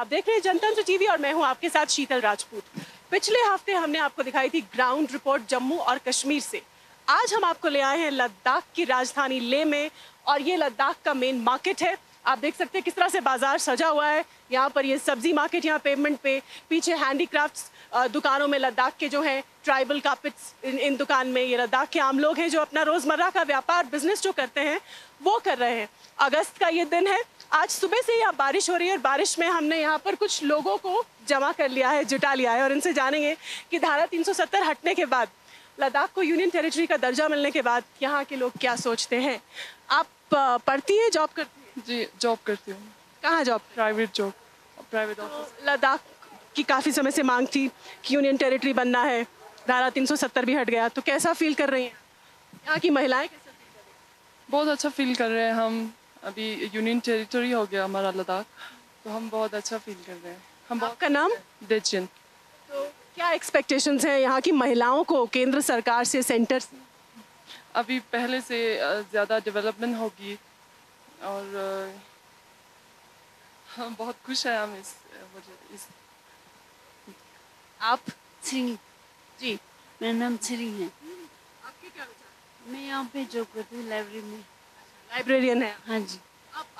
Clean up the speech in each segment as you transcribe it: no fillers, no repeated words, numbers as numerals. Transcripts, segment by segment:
आप देख रहे हैं जनतंत्र टीवी और मैं हूं आपके साथ शीतल राजपूत। पिछले हफ्ते हमने आपको दिखाई थी ग्राउंड रिपोर्ट जम्मू और कश्मीर से। आज हम आपको ले आए हैं लद्दाख की राजधानी लेह में और ये लद्दाख का मेन मार्केट है। आप देख सकते हैं किस तरह से बाजार सजा हुआ है। यहाँ पर ये सब्जी मार्केट, यहाँ पेमेंट पे पीछे हैंडीक्राफ्ट्स दुकानों में लद्दाख के जो हैं ट्राइबल कार्पेट्स इन दुकान में ये लद्दाख के आम लोग हैं जो अपना रोज़मर्रा का व्यापार बिजनेस जो करते हैं वो कर रहे हैं। अगस्त का ये दिन है। आज सुबह से यहाँ बारिश हो रही है और बारिश में हमने यहाँ पर कुछ लोगों को जमा कर लिया है, जुटा लिया है और इनसे जानेंगे कि धारा 370 हटने के बाद लद्दाख को यूनियन टेरिटरी का दर्जा मिलने के बाद यहाँ के लोग क्या सोचते हैं। आप पढ़ती हैं, जॉब करती हैं? जी जॉब करती हूँ। कहाँ job? Private job, private office. Ladakh की काफ़ी समय से मांग थी कि यूनियन टेरिटरी बनना है, धारा 370 भी हट गया, तो कैसा फील कर रही हैं यहाँ की महिलाएं? बहुत अच्छा फील कर रहे हैं हम। अभी यूनियन टेरिटरी हो गया हमारा लद्दाख, तो हम बहुत अच्छा फील कर रहे हैं। हम आपका नाम? देजिन। तो क्या एक्सपेक्टेशंस हैं यहाँ की महिलाओं को केंद्र सरकार से, सेंटर से? अभी पहले से ज़्यादा डेवलपमेंट होगी और हम बहुत खुश हैं। हम इस आप सिंह जी, मेरा नाम सिंह है। आपके क्या विचार? मैं यहाँ पे जॉब करती हूँ लाइब्रेरी में। लाइब्रेरियन है? हाँ जी।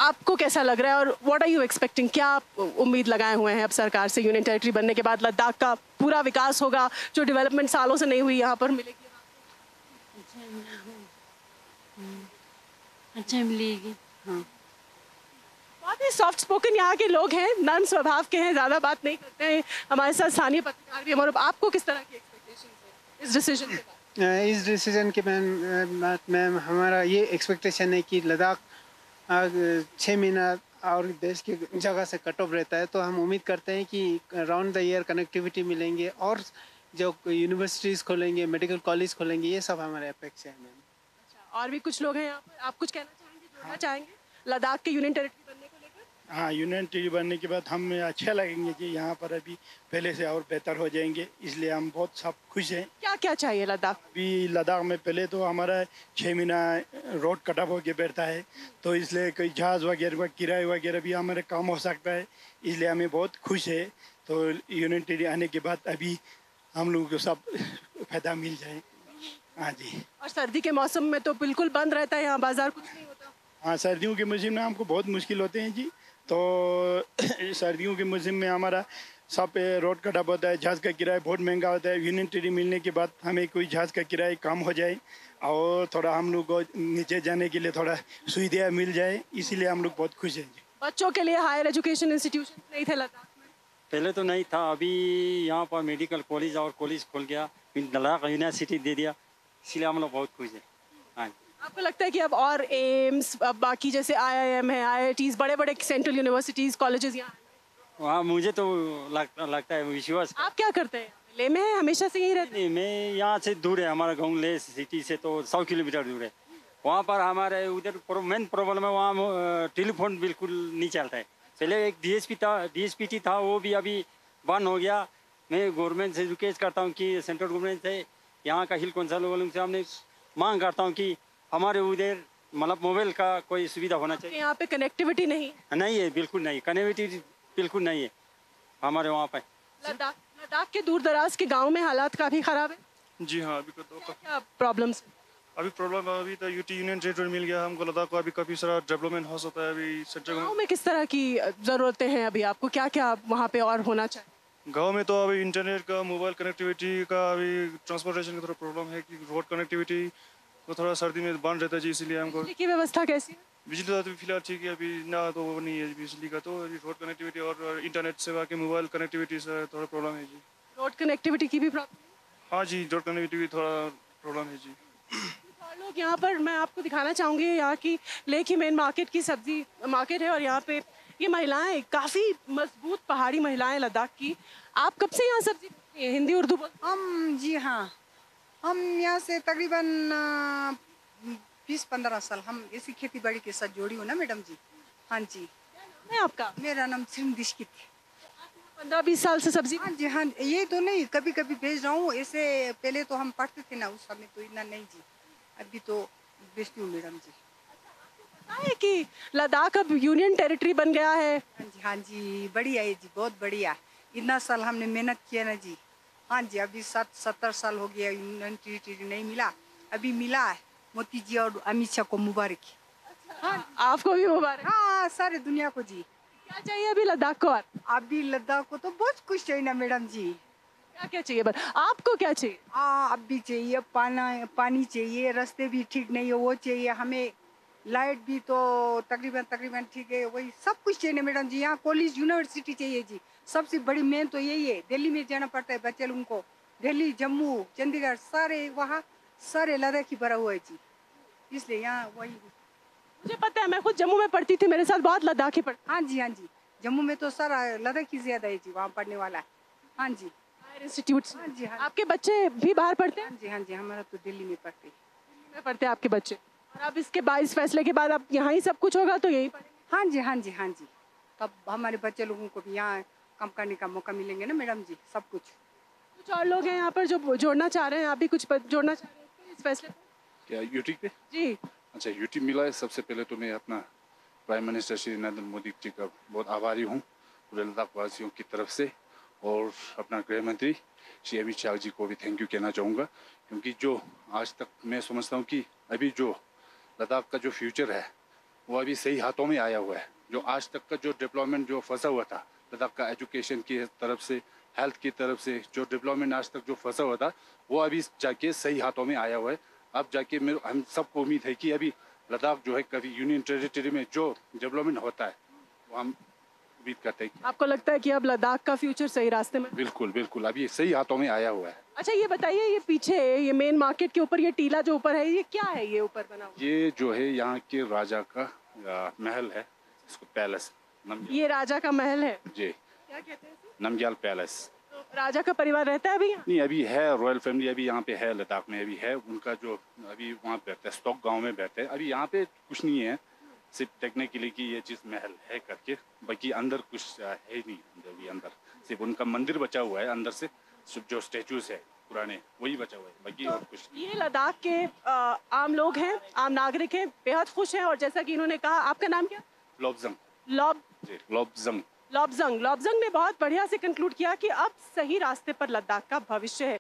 आपको कैसा लग रहा है और व्हाट आर यू एक्सपेक्टिंग? क्या आप उम्मीद लगाए हुए हैं अब सरकार से यूनियन टेरिटरी बनने के बाद लद्दाख का पूरा विकास होगा, जो डेवलपमेंट सालों से नहीं हुई यहाँ पर मिलेगी? अच्छा मिलेगी। हाँ, बहुत ही सॉफ्ट स्पोकन यहाँ के लोग हैं, नर्म स्वभाव के हैं, ज़्यादा बात नहीं करते हैं। हमारे साथ स्थानीय पत्रकार भी हमारे। आपको किस तरह की एक्सपेक्टेशन है इस डिसीजन के बाद? इस डिसीजन के मैम हमारा ये एक्सपेक्टेशन है कि लद्दाख 6 महीना और देश की जगह से कट ऑफ रहता है, तो हम उम्मीद करते हैं कि राउंड द ईयर कनेक्टिविटी मिलेंगे और जो यूनिवर्सिटीज़ खोलेंगे, मेडिकल कॉलेज खोलेंगे, ये सब हमारे अपेक्षा है मैम। अच्छा, और भी कुछ लोग हैं यहाँ पर, आप कुछ कहना चाहेंगे लद्दाख के यूनियन टेरिटरी बनने को लेकर? हाँ, यूनियन टेरिटरी बनने के बाद हमें अच्छा लगेंगे कि यहाँ पर अभी पहले से और बेहतर हो जाएंगे, इसलिए हम बहुत सब खुश हैं। क्या क्या चाहिए लद्दाख? अभी लद्दाख में पहले तो हमारा 6 महीना रोड कट ऑफ होके बैठता है, तो इसलिए कोई जहाज वगैरह किराए वगैरह भी हमारे काम हो सकता है, इसलिए हमें बहुत खुश है। तो यूनियन टेरिटरी आने के बाद अभी हम लोगों को सब फायदा मिल जाए। हाँ जी। और सर्दी के मौसम में तो बिल्कुल बंद रहता है यहाँ बाजार, कुछ नहीं होता। हाँ, सर्दियों के मौसम में हमको बहुत मुश्किल होते हैं जी। तो सर्दियों के मौसम में हमारा सब रोड कट ऑफ होता है, जहाज़ का किराया बहुत महंगा होता है। यूनियन टेरिटरी मिलने के बाद हमें कोई जहाज़ का किराया कम हो जाए और थोड़ा हम लोग को नीचे जाने के लिए थोड़ा सुविधा मिल जाए, इसीलिए हम लोग बहुत खुश हैं जी। बच्चों के लिए हायर एजुकेशन इंस्टीट्यूशन नहीं थे लद्दाख में? पहले तो नहीं था, अभी यहाँ पर मेडिकल कॉलेज और कॉलेज खोल गया, लद्दाख यूनिवर्सिटी दे दिया, इसलिए हम लोग बहुत खुश हैं। हाँ, आपको लगता है कि अब और एम्स, अब बाकी जैसे IIM है, IITs, बड़े बड़े सेंट्रल यूनिवर्सिटीज़, कॉलेजेस यहाँ? वहाँ मुझे तो लगता है विश्वास। आप क्या करते हैं? ले में हमेशा से यही रहते? नहीं, मैं यहाँ से दूर है, हमारा गाँव ले सिटी से तो 100 किलोमीटर दूर है। वहाँ पर हमारे उधर मेन प्रॉब्लम है, वहाँ टेलीफोन बिल्कुल नहीं चलता है। पहले एक DSPT था, वो भी अभी बंद हो गया। मैं गवर्नमेंट से रिक्वेस्ट करता हूँ कि सेंट्रल गवर्नमेंट से, यहाँ का हिल कौंसल वालों से हमने मांग करता हूँ कि हमारे उधर मतलब मोबाइल का कोई सुविधा होना चाहिए। यहाँ पे कनेक्टिविटी नहीं है, बिल्कुल नहीं, कनेक्टिविटी बिल्कुल नहीं है हमारे वहाँ पे। लद्दाख के दूर दराज के गांव में हालात काफ़ी ख़राब है जी। हाँ, अभी क्या प्रॉब्लम्स? अभी तो यूनियन टेरिटरी मिल गया हमको लद्दाख को, अभी काफ़ी सारा डेवलपमेंट हो सकता है। अभी गाँव में किस तरह की ज़रूरतें हैं अभी आपको, क्या क्या वहाँ पे और होना चाहिए? गांव में तो अभी इंटरनेट का, मोबाइल कनेक्टिविटी का, अभी ट्रांसपोर्टेशन का थोड़ा प्रॉब्लम है कि रोड कनेक्टिविटी तो थोड़ा सर्दी में बंद रहता है जी, इसलिए हमको। बिजली की व्यवस्था कैसी है? बिजली तो फिलहाल ठीक है, अभी ना तो वो नहीं है बिजली का, तो अभी रोड कनेक्टिविटी और इंटरनेट सेवा के मोबाइल कनेक्टिविटी से थोड़ा प्रॉब्लम है जी। रोड कनेक्टिविटी की भी प्रॉब्लम? हाँ जी, रोड कनेक्टिविटी थोड़ा प्रॉब्लम है जी। लोग यहाँ पर, मैं आपको दिखाना चाहूँगी यहाँ की लेह की मेन मार्केट की सब्जी मार्केट है और यहाँ पे ये महिलाएं काफ़ी मजबूत पहाड़ी महिलाएं लद्दाख की। आप कब से यहाँ सब्जी? हिंदी उर्दू बोल हम? जी हाँ, हम यहाँ से तकरीबन 20-15 साल हम इसी खेती बाड़ी के साथ जोड़ी हूँ ना मैडम जी। हाँ जी। मैं आपका? मेरा नाम सिंधिश की थी। 15-20 साल से सब्जी? हाँ जी हाँ, ये तो नहीं, कभी कभी भेज रहा हूँ ऐसे। पहले तो हम पढ़ते थे ना, उस समय तो इतना नहीं जी, अभी तो बेचती हूँ मैडम जी। है कि लद्दाख अब यूनियन टेरिटरी बन गया है। हाँ जी बढ़िया है जी, बहुत बढ़िया। इतना साल हमने मेहनत किया ना जी। हाँ जी अभी 70 साल हो गया यूनियन टेरिटरी नहीं मिला, अभी मिला है। मोदी जी और अमित शाह को मुबारक। हाँ आपको भी मुबारक। हाँ सारे दुनिया को जी। क्या चाहिए अभी लद्दाख को? और अभी लद्दाख को तो बहुत कुछ चाहिए ना मैडम जी। क्या क्या चाहिए बस? आपको क्या चाहिए? हाँ अब भी चाहिए पानी चाहिए, रास्ते भी ठीक नहीं है वो चाहिए हमें, लाइट भी तो तकरीबन ठीक है, वही सब कुछ चाहिए मैडम जी। यहाँ कॉलेज यूनिवर्सिटी चाहिए जी, सबसे बड़ी मेन तो यही है। दिल्ली में जाना पड़ता है बच्चे लोगों को, दिल्ली जम्मू चंडीगढ़ सारे वहाँ सारे लद्दाखी भरा हुआ है जी, इसलिए यहाँ वही। मुझे पता है, मैं खुद जम्मू में पढ़ती थी, मेरे साथ बहुत लद्दाखी पढ़ते। हाँ जी हाँ जी जम्मू में तो सारा लद्दाखी ज्यादा है जी, वहाँ पढ़ने वाला है। हाँ जी इंस्टीट्यूट। हाँ जी हाँ। आपके बच्चे भी बाहर पढ़ते हैं? हाँ जी हाँ जी हमारा तो दिल्ली में पढ़ते हैं। दिल्ली में पढ़ते हैं आपके बच्चे, और अब इसके बाद इस फैसले के बाद अब यहाँ ही सब कुछ होगा तो यही पढ़ेंगे? हाँ जी हाँ जी हाँ जी तब हमारे बच्चे लोगों को भी यहाँ काम करने का मौका मिलेंगे ना मैडम जी। सब कुछ और लोग हैं यहाँ पर जो जोड़ना चाह रहे हैं, आप भी कुछ जोड़ना चाह रहे हैं इस फैसले पर? यूटी पे जी। अच्छा यूटी मिला है, सबसे पहले तो मैं अपना प्राइम मिनिस्टर श्री नरेंद्र मोदी जी का बहुत आभारी हूँ पूरे लद्दाखवासियों की तरफ से, और अपना गृह मंत्री श्री एमी चाक जी को भी थैंक यू कहना चाहूँगा, क्योंकि जो आज तक मैं समझता हूँ कि अभी जो लद्दाख का जो फ्यूचर है वो अभी सही हाथों में आया हुआ है। जो आज तक का जो डेवलपमेंट जो फंसा हुआ था लद्दाख का, एजुकेशन की तरफ से हेल्थ की तरफ से जो डेवलपमेंट आज तक जो फंसा हुआ था वो अभी जाके सही हाथों में आया हुआ है। अब जाके मेरे हम सबको उम्मीद है कि अभी लद्दाख जो है कभी यूनियन टेरिटरी में जो डेवलपमेंट होता है वो हम उम्मीद करते हैं। आपको लगता है कि अब लद्दाख का फ्यूचर सही रास्ते में? बिल्कुल बिल्कुल अभी सही हाथों में आया हुआ है। अच्छा ये बताइए, ये पीछे ये मेन मार्केट के ऊपर ये टीला जो ऊपर है ये क्या है? ये ऊपर बना हुआ ये जो है यहाँ के राजा का महल है, इसको पैलेस ये राजा का महल है जी, क्या कहते हैं नमग्याल पैलेस। तो राजा का परिवार रहता है अभी? नहीं अभी है रॉयल फैमिली अभी यहाँ पे है लद्दाख में अभी है, उनका जो अभी वहाँ बैठता है स्टॉक गाँव में बैठता है। अभी यहाँ पे कुछ नहीं है, सिर्फ देखने के लिए कि ये चीज़ महल है करके, बाकी अंदर कुछ है ही नहीं। अभी अंदर सिर्फ उनका मंदिर बचा हुआ है, अंदर से जो स्टेचूज है पुराने वही बचा हुआ है, बाकी और कुछ। ये लद्दाख के आम लोग हैं, आम नागरिक हैं, बेहद खुश हैं, और जैसा कि इन्होंने कहा। आपका नाम क्या? लोबजंग। लोबजंग। लोबजंग। लोबजंग ने बहुत बढ़िया से कंक्लूड किया कि अब सही रास्ते पर लद्दाख का भविष्य है।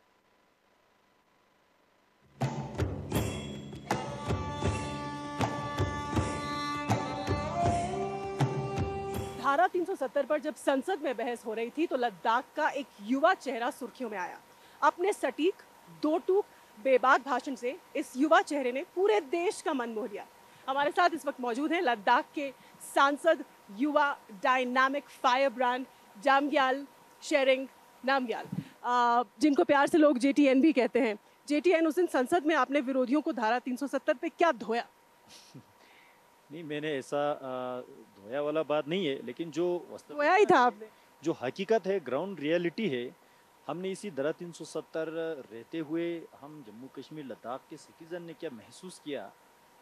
धारा 370 पर जब संसद में बहस हो रही थी तो लद्दाख का एक युवा चेहरा सुर्खियों में आया। अपने सटीक, दो टूक, बेबाक भाषण से इस युवा चेहरे ने पूरे देश का मन मोह लिया। हमारे साथ इस वक्त मौजूद हैं लद्दाख के सांसद, युवा, dynamic fire brand Jamyang Tsering Namgyal, जिनको प्यार से लोग JTN भी कहते हैं। JTN उस दिन संसद में आपने विरोधियों को धारा 370 पर क्या धोया? नहीं मैंने ऐसा धोया वाला बात नहीं है, लेकिन जो धोया ही था आपने, जो हकीकत है, ग्राउंड रियलिटी है, हमने इसी धारा 370 रहते हुए हम जम्मू कश्मीर लद्दाख के सिटीजन ने क्या महसूस किया,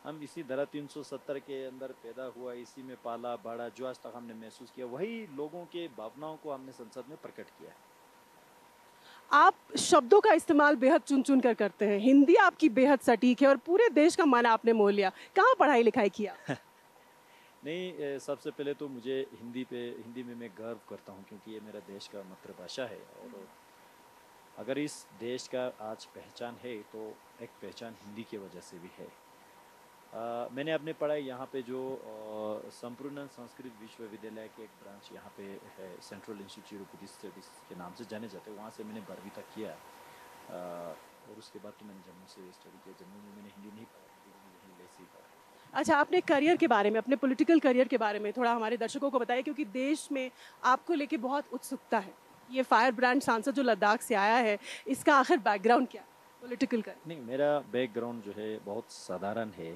हम इसी धारा 370 के अंदर पैदा हुआ, इसी में पाला बाड़ा, जो आज तक हमने महसूस किया वही लोगों के भावनाओं को हमने संसद में प्रकट किया। आप शब्दों का इस्तेमाल बेहद चुन चुन कर करते हैं, हिंदी आपकी बेहद सटीक है और पूरे देश का मन आपने मोह लिया। कहाँ पढ़ाई लिखाई किया? नहीं सबसे पहले तो मुझे हिंदी में मैं गर्व करता हूँ, क्योंकि ये मेरा देश का मातृभाषा है, और अगर इस देश का आज पहचान है तो एक पहचान हिंदी की वजह से भी है। मैंने अपने पढ़ाई यहाँ पे जो संप्रूना संस्कृत विश्वविद्यालय के एक ब्रांच यहाँ पे है, सेंट्रल इंस्टीट्यूट ऑफ कुडिस स्टडीज के नाम से जाने जाते हैं, वहाँ से मैंने 12वीं तक किया। और उसके बाद तो मैंने जम्मू से स्टडी किया, जम्मू में मैंने हिंदी नहीं पढ़ा, हिंदी लेसी पढ़ा। अच्छा आपने करियर के बारे में, अपने पॉलिटिकल करियर के बारे में थोड़ा हमारे दर्शकों को बताइए, क्योंकि देश में आपको लेके बहुत उत्सुकता है। ये फायर ब्रांड सांसद जो लद्दाख से आया है, इसका आखिर बैकग्राउंड क्या है पॉलिटिकल का? नहीं मेरा बैकग्राउंड जो है बहुत साधारण है,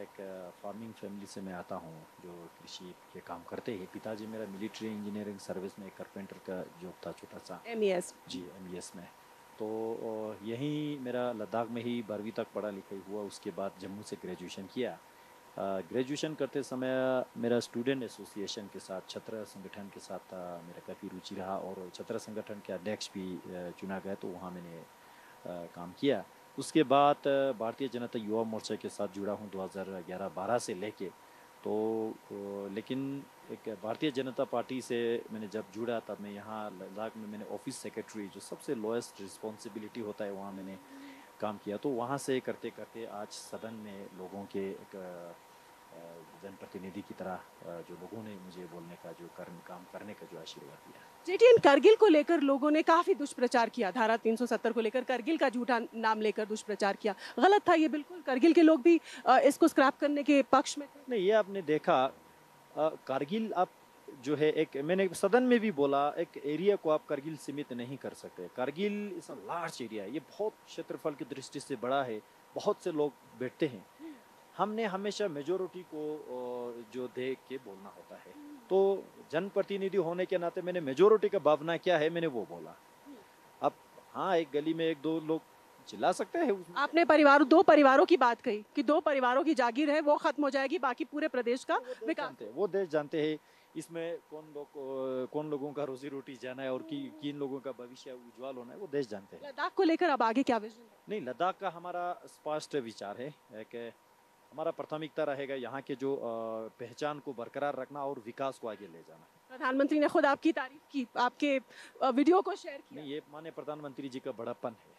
एक फार्मिंग फैमिली से मैं आता हूँ जो कृषि के काम करते हैं। पिताजी मेरा मिलिट्री इंजीनियरिंग सर्विस में कार्पेंटर का जॉब था, छोटा सा MES जी, MES में। तो यहीं मेरा लद्दाख में ही 12वीं तक पढ़ा लिखाई हुआ, उसके बाद जम्मू से ग्रेजुएशन किया। ग्रेजुएशन करते समय मेरा स्टूडेंट एसोसिएशन के साथ, छात्र संगठन के साथ मेरा काफ़ी रुचि रहा, और छात्र संगठन के अध्यक्ष भी चुना गया, तो वहाँ मैंने काम किया। उसके बाद भारतीय जनता युवा मोर्चा के साथ जुड़ा हूँ 2011-12 से लेके, तो लेकिन एक भारतीय जनता पार्टी से मैंने जब जुड़ा तब मैं यहाँ लद्दाख में मैंने ऑफिस सेक्रेटरी जो सबसे लोएस्ट रिस्पॉन्सिबिलिटी होता है वहाँ मैंने काम किया। तो वहाँ से करते करते आज सदन में लोगों के एक जनप्रतिनिधि की तरह जो लोगों ने मुझे बोलने का जो काम करने का जो आशीर्वाद दिया। जेटीएन करगिल को लेकर लोगों ने काफ़ी दुष्प्रचार किया, धारा 370 को लेकर करगिल का झूठा नाम लेकर दुष्प्रचार किया, गलत था ये बिल्कुल। करगिल के लोग भी इसको स्क्रैप करने के पक्ष में थे। नहीं, ये आपने देखा करगिल आप जो है एक, मैंने सदन में भी बोला, एक एरिया को आप करगिल सीमित नहीं कर सकते। Kargil is a large area, ये बहुत क्षेत्रफल की दृष्टि से बड़ा है, बहुत से लोग बैठते हैं। हमने हमेशा मेजोरिटी को जो देख के बोलना होता है, तो जनप्रतिनिधि होने के नाते मैंने मेजोरिटी का भावना क्या है मैंने वो बोला। अब हाँ, एक गली में एक दो लोग चिल्ला सकते हैं। आपने परिवार, दो परिवारों की बात कही कि दो परिवारों की जागीर है वो खत्म हो जाएगी, बाकी पूरे प्रदेश का विकास। वो देश जानते हैं इसमें कौन लोगों का रोजी रोटी जाना है और किन लोगों का भविष्य उज्जवल होना है, वो देश जानते हैं। लद्दाख को लेकर अब आगे क्या विजन? नहीं, लद्दाख का हमारा स्पष्ट विचार है, हमारा प्राथमिकता रहेगा यहाँ के जो पहचान को बरकरार रखना और विकास को आगे ले जाना। प्रधानमंत्री ने खुद आपकी तारीफ की, आपके वीडियो को शेयर किया। नहीं, ये माने प्रधानमंत्री जी का बड़ापन है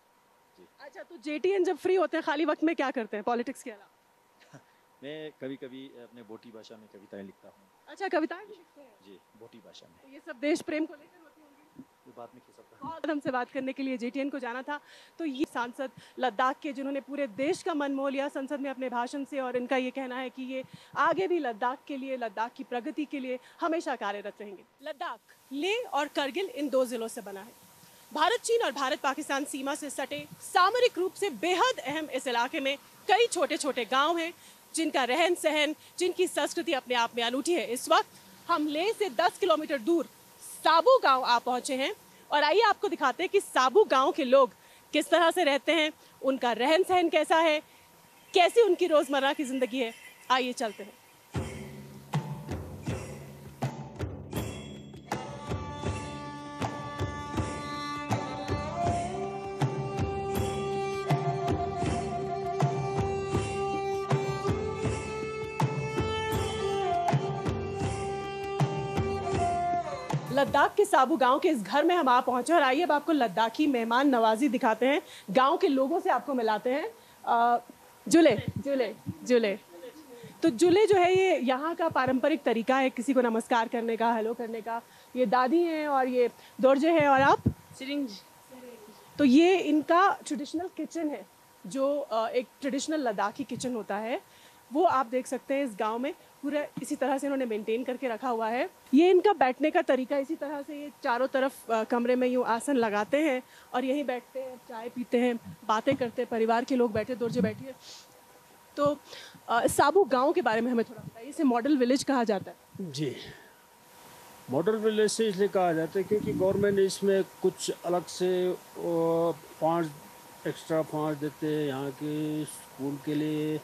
जी। अच्छा, तो जेटीएन जब फ्री होते हैं खाली वक्त में क्या करते हैं पॉलिटिक्स के अलावा? मैं कभी कभी अपने बोटी भाषा में कविताएं लिखता हूँ। अच्छा, कविताएं लिखते हैं जी बोटी भाषा में? ये सब देश प्रेम को लेकर बात में और हमसे बात करने के लिए जेटीएन को जाना था। तो ये सांसद लद्दाख के जिन्होंने पूरे देश का मन मोह लिया संसद में अपने भाषण से, और इनका ये कहना है कि ये आगे भी लद्दाख के लिए, लद्दाख की प्रगति के लिए हमेशा कार्यरत रहेंगे। लद्दाख लेह और करगिल इन दो जिलों से बना है। भारत चीन और भारत पाकिस्तान सीमा से सटे सामरिक रूप से बेहद अहम इस इलाके में कई छोटे छोटे गाँव हैं जिनका रहन सहन, जिनकी संस्कृति अपने आप में अनूठी है। इस वक्त हम लेह से 10 किलोमीटर दूर साबू गांव आ पहुंचे हैं और आइए आपको दिखाते हैं कि साबू गांव के लोग किस तरह से रहते हैं, उनका रहन सहन कैसा है, कैसी उनकी रोजमर्रा की जिंदगी है। आइए चलते हैं। लद्दाख के साबू गांव के इस घर में हम आ पहुंचे और आइए अब आपको लद्दाखी मेहमान नवाजी दिखाते हैं, गांव के लोगों से आपको मिलाते हैं। जुले जुले जुले, तो जुले जो है ये यहाँ का पारंपरिक तरीका है किसी को नमस्कार करने का, हेलो करने का। ये दादी हैं और ये दोरजे हैं और आप सिरिंज। तो ये इनका ट्रेडिशनल किचन है जो एक ट्रेडिशनल लद्दाखी किचन होता है, वो आप देख सकते हैं इस गाँव में पूरा इसी तरह से इन्होंने मेंटेन करके रखा हुआ है। ये इनका बैठने का तरीका, इसी तरह से ये चारों तरफ कमरे में यूँ आसन लगाते हैं और यहीं बैठते हैं, चाय पीते हैं, बातें करते हैं, परिवार के लोग बैठे, दोरजे बैठी है। तो साबू गांव के बारे में हमें थोड़ा बताइए। इसे मॉडल विलेज कहा जाता है जी। मॉडल विलेज से इसलिए कहा जाता है क्योंकि गवर्नमेंट इसमें कुछ अलग से फंड, एक्स्ट्रा फंड देते हैं यहाँ के स्कूल के लिए,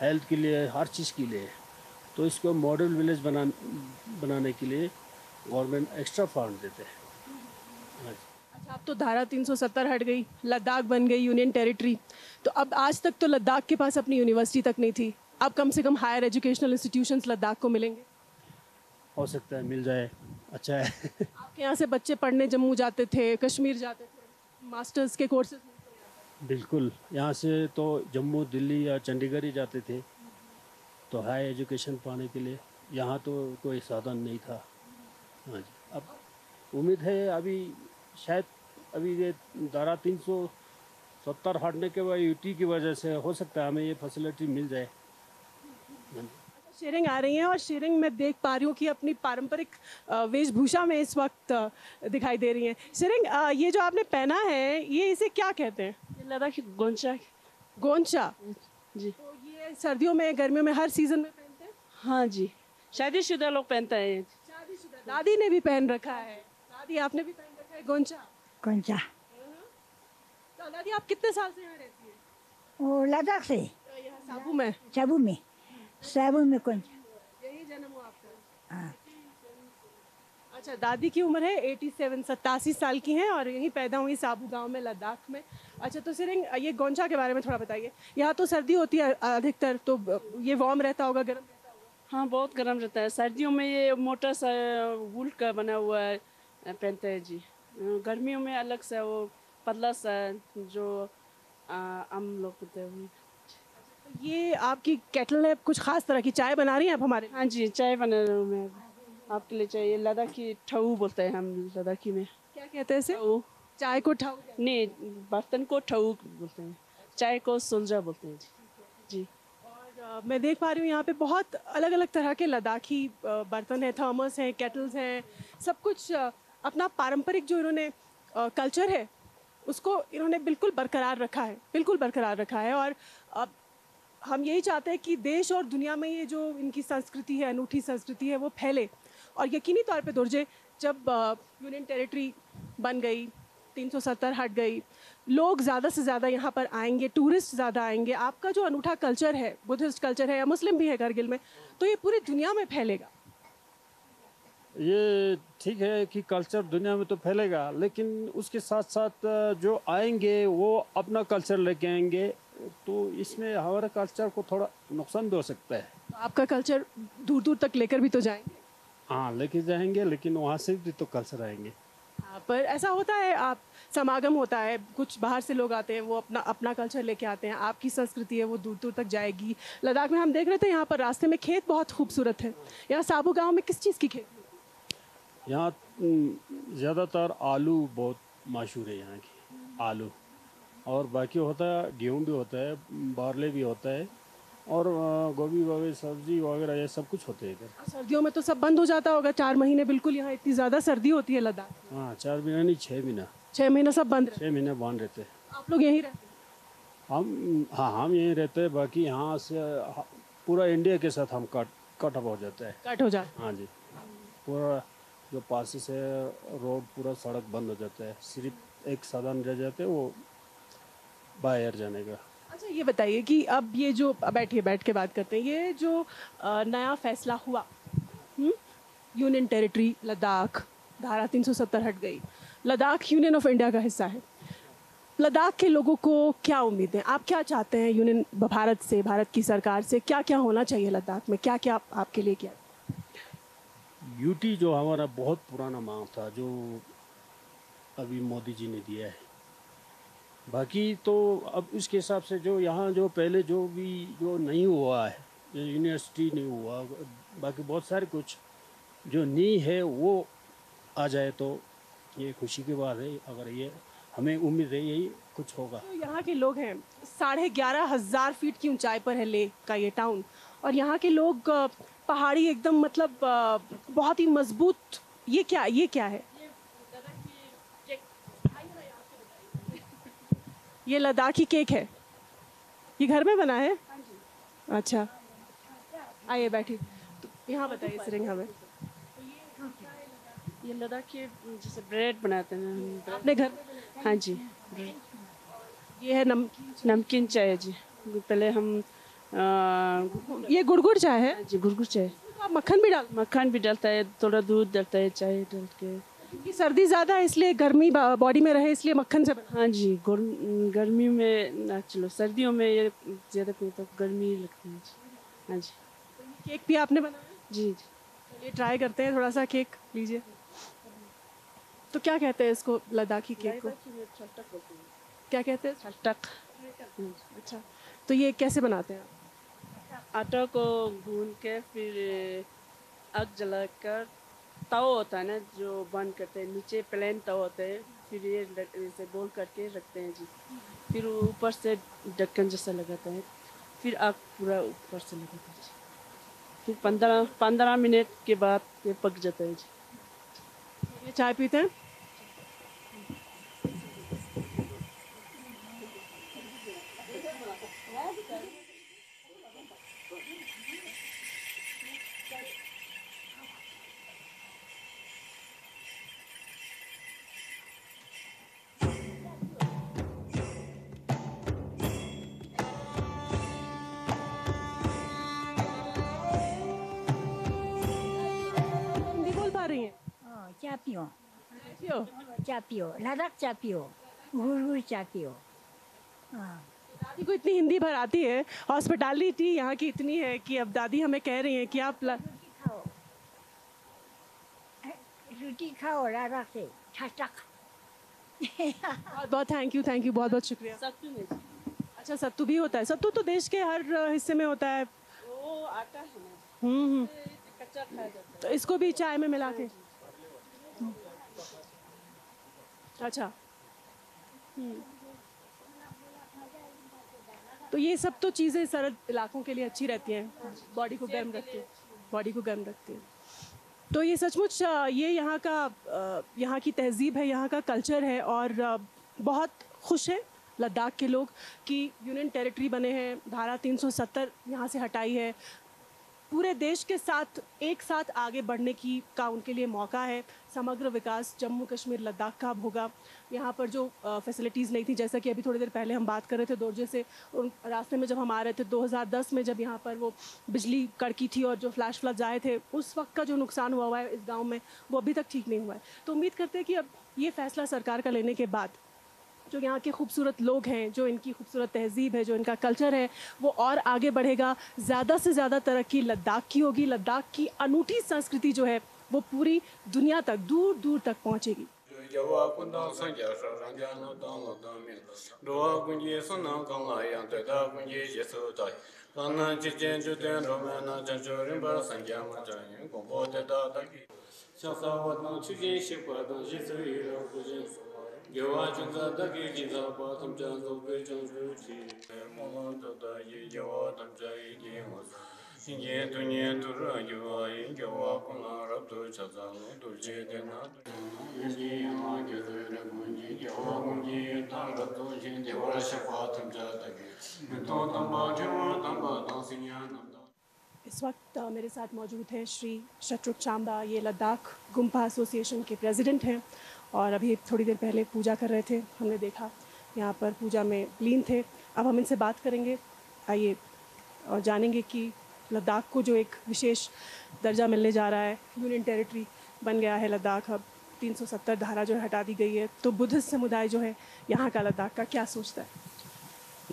हेल्थ के लिए, हर चीज़ के लिए। तो इसको मॉडल विलेज बनाने के लिए गवर्नमेंट एक्स्ट्रा फंड देते हैं। अच्छा, अब तो धारा 370 हट गई, लद्दाख बन गई यूनियन टेरिटरी। तो अब आज तक तो लद्दाख के पास अपनी यूनिवर्सिटी तक नहीं थी, अब कम से कम हायर एजुकेशनल इंस्टीट्यूशंस लद्दाख को मिलेंगे। हो सकता है मिल जाए, अच्छा है। आपके यहाँ से बच्चे पढ़ने जम्मू जाते थे, कश्मीर जाते थे, मास्टर्स के कोर्सेज? बिल्कुल, यहाँ से तो जम्मू, दिल्ली या चंडीगढ़ ही जाते थे तो हाई एजुकेशन पाने के लिए। यहाँ तो कोई साधन नहीं था। हाँ जी, अब उम्मीद है अभी शायद अभी ये धारा 370 हटने के बाद यूटी की वजह से हो सकता है हमें ये फैसिलिटी मिल जाए। शेरिंग आ रही हैं और शेरिंग में देख पा रही हूँ कि अपनी पारंपरिक वेशभूषा में इस वक्त दिखाई दे रही हैं। शेरिंग, ये जो आपने पहना है ये इसे क्या कहते हैं? लद्दाखी गोंचा। गोंचा जी, तो ये सर्दियों में, गर्मियों में, हर सीजन में पहनते हैं? हाँ जी, शादीशुदा लोग पहनते हैं। शादीशुदा, दादी ने भी पहन रखा है। दादी आपने भी पहन रखा है गोंचा? गोंचा। तो दादी आप कितने साल से यहाँ रहती है? वो लद्दाख से, साबू में। साबू में, साबू में गोंचा। यही जन्म हुआ आपका? हाँ। अच्छा, दादी की उम्र है 87 साल की हैं और यहीं पैदा हुई साबू गांव में लद्दाख में। अच्छा तो सिरिंग, ये गोंचा के बारे में थोड़ा बताइए। यहाँ तो सर्दी होती है अधिकतर, तो ये वार्म रहता होगा, गर्म रहता होगा? हाँ, बहुत गर्म रहता है सर्दियों में। ये मोटा सा वूल का बना हुआ है पहनते हैं जी, गर्मियों में अलग सा वो पतला सा जो हम लोग पीते हुए। ये आपकी केटल है, कुछ खास तरह की चाय बना रही हैं आप हमारे? हाँ जी, चाय बना रही हूँ मैं आपके लिए। चाहिए लद्दाखी ठाऊ बोलते हैं हम लद्दाखी में। क्या कहते हैं ठाऊ? चाय को ठाऊ नहीं, बर्तन को ठाऊ बोलते हैं, चाय को सुलझा बोलते हैं जी। और मैं देख पा रही हूँ यहाँ पे बहुत अलग अलग तरह के लद्दाखी बर्तन हैं, थर्मस हैं, केटल्स हैं, सब कुछ। अपना पारंपरिक जो इन्होंने कल्चर है उसको इन्होंने बिल्कुल बरकरार रखा है, बिल्कुल बरकरार रखा है। और अब हम यही चाहते हैं कि देश और दुनिया में ये जो इनकी संस्कृति है, अनूठी संस्कृति है, वो फैले। और यकीनी तौर पे दुर्जे, जब यूनियन टेरिटरी बन गई, 370 हट गई, लोग ज़्यादा से ज़्यादा यहाँ पर आएंगे, टूरिस्ट ज़्यादा आएंगे। आपका जो अनूठा कल्चर है, बुद्धिस्ट कल्चर है या मुस्लिम भी है कारगिल में, तो ये पूरी दुनिया में फैलेगा। ये ठीक है कि कल्चर दुनिया में तो फैलेगा, लेकिन उसके साथ साथ जो आएंगे वो अपना कल्चर लेके आएंगे, तो इसमें हमारे कल्चर को थोड़ा नुकसान भी हो सकता है। आपका कल्चर दूर दूर तक लेकर भी तो जाएंगे? हाँ, लेके जाएंगे, लेकिन वहाँ से भी तो कल्चर आएंगे। पर ऐसा होता है, आप समागम होता है, कुछ बाहर से लोग आते हैं, वो अपना कल्चर लेके आते हैं, आपकी संस्कृति है वो दूर दूर तक जाएगी। लद्दाख में हम देख रहे थे यहाँ पर रास्ते में खेत बहुत खूबसूरत है। यहाँ साबू गाँव में किस चीज़ की खेत? यहाँ ज़्यादातर आलू बहुत मशहूर है, यहाँ की आलू, और बाकी होता है गेहूँ भी होता है, बारले भी होता है, और गोभी वगैरह सब्जी वगैरह ये सब कुछ होते हैं इधर। सर्दियों में तो सब बंद हो जाता होगा, 4 महीने बिल्कुल यहाँ इतनी ज़्यादा सर्दी होती है लद्दाख? हाँ, 4 महीना नहीं, 6 महीना। 6 महीना सब बंद? 6 महीने बंद रहते हैं। आप लोग यहीं रहते? हम, हाँ हम यहीं रहते हैं, बाकी यहाँ से पूरा इंडिया के साथ हम कट अप हो जाता है। कट हो जाता है? हाँ जी, पूरा जो पास से रोड पूरा सड़क बंद हो जाता है, सिर्फ एक साधन रह जाते हैं वो बाहर जाने का। अच्छा ये बताइए कि अब ये जो, बैठिए बैठ के बात करते हैं, ये जो नया फैसला हुआ, यूनियन टेरिटरी लद्दाख, धारा 370 हट गई, लद्दाख यूनियन ऑफ इंडिया का हिस्सा है, लद्दाख के लोगों को क्या उम्मीद है? आप क्या चाहते हैं यूनियन, भारत से, भारत की सरकार से? क्या क्या होना चाहिए लद्दाख में, क्या क्या आपके लिए किया? यूटी जो हमारा बहुत पुराना मांग था, जो अभी मोदी जी ने दिया है, बाकी तो अब उसके हिसाब से जो यहाँ जो पहले जो भी जो नहीं हुआ है, जो यूनिवर्सिटी नहीं हुआ, बाकी बहुत सारे कुछ जो नहीं है वो आ जाए तो ये खुशी की बात है। अगर ये हमें उम्मीद है यही कुछ होगा। तो यहाँ के लोग हैं, 11,500 फीट की ऊंचाई पर है लेह का ये टाउन, और यहाँ के लोग पहाड़ी एकदम, मतलब बहुत ही मजबूत। ये क्या है? ये लद्दाखी केक है, ये घर में बना है? अच्छा, आइए बैठिए। तो यहाँ बताइए सरिंग हमें, ये लद्दाखी जैसे ब्रेड बनाते हैं अपने घर? हाँ जी, ये है नमकीन चाय जी। पहले हम ये गुड़गुड़ चाय है जी, गुड़गुड़ चाय। तो आप मक्खन भी डालता है, थोड़ा दूध डालता है, चाय डाल के। कि सर्दी ज़्यादा है इसलिए, गर्मी बॉडी में रहे इसलिए मक्खन से। हाँ जी, गर्मी में ना, चलो सर्दियों में ये ज़्यादा पीने तो गर्मी लगती है। हाँ जी, केक भी आपने बनाया जी? जी, ये ट्राई करते हैं थोड़ा सा केक, लीजिए। तो क्या कहते हैं इसको, लद्दाखी केक को क्या कहते हैं? छटक। अच्छा, तो ये कैसे बनाते हैं आप? आटा को गूंद के, फिर आग जला कर, ताव होता है ना जो बंद करते हैं, नीचे प्लेन ताव होता है, फिर ये ऐसे गोल करके रखते हैं जी, फिर ऊपर से ढक्कन जैसा लगाते हैं, फिर आग पूरा ऊपर से लगाते हैं जी, फिर 15 मिनट के बाद ये पक जाता है जी। ये चाय पीते हैं? चापियो चापियो लद्दाख चापियो घूर चापियो। हाँ, दादी को इतनी हिंदी भर आती है, हॉस्पिटैलिटी यहाँ की इतनी है कि अब दादी हमें कह रही हैं कि आप रोटी खाओ लद्दाख से ठटक। बहुत बहुत थैंक यू बहुत बहुत शुक्रिया। सत्तू में अच्छा सत्तू भी होता है? सत्तू तो देश के हर हिस्से में होता है, वो आटा है कच्चा खाया जाता है, तो इसको भी चाय में मिला के। अच्छा तो ये सब तो चीज़ें सर्द इलाकों के लिए अच्छी रहती हैं, बॉडी को गर्म रखती है, बॉडी को गर्म रखती है। तो ये सचमुच ये यहाँ का, यहाँ की तहजीब है, यहाँ का कल्चर है, और बहुत खुश हैं लद्दाख के लोग कि यूनियन टेरिटरी बने हैं, धारा 370 यहाँ से हटाई है, पूरे देश के साथ एक साथ आगे बढ़ने की का उनके लिए मौका है। समग्र विकास जम्मू कश्मीर लद्दाख का अब होगा। यहाँ पर जो फैसिलिटीज़ नहीं थी, जैसा कि अभी थोड़ी देर पहले हम बात कर रहे थे दोरजे से, उन रास्ते में जब हम आ रहे थे 2010 में जब यहाँ पर वो बिजली कड़की थी और जो फ्लैश फ्लड आए थे, उस वक्त का जो नुकसान हुआ हुआ है इस गाँव में वो अभी तक ठीक नहीं हुआ है। तो उम्मीद करते हैं कि अब ये फैसला सरकार का लेने के बाद जो यहाँ के खूबसूरत लोग हैं, जो इनकी खूबसूरत तहजीब है, जो इनका कल्चर है, वो और आगे बढ़ेगा। ज़्यादा से ज़्यादा तरक्की लद्दाख की होगी, लद्दाख की अनूठी संस्कृति जो है वो पूरी दुनिया तक, दूर दूर तक पहुँचेगी। इस वक्त मेरे साथ मौजूद हैं श्री शत्रुक शांबा, ये लद्दाख गुम्पा एसोसिएशन के प्रेसिडेंट हैं, और अभी थोड़ी देर पहले पूजा कर रहे थे, हमने देखा यहाँ पर पूजा में लीन थे। अब हम इनसे बात करेंगे, आइए, और जानेंगे कि लद्दाख को जो एक विशेष दर्जा मिलने जा रहा है, यूनियन टेरिटरी बन गया है लद्दाख, अब 370 धारा जो हटा दी गई है, तो बुद्धिस्ट समुदाय जो है यहाँ का लद्दाख का क्या सोचता है?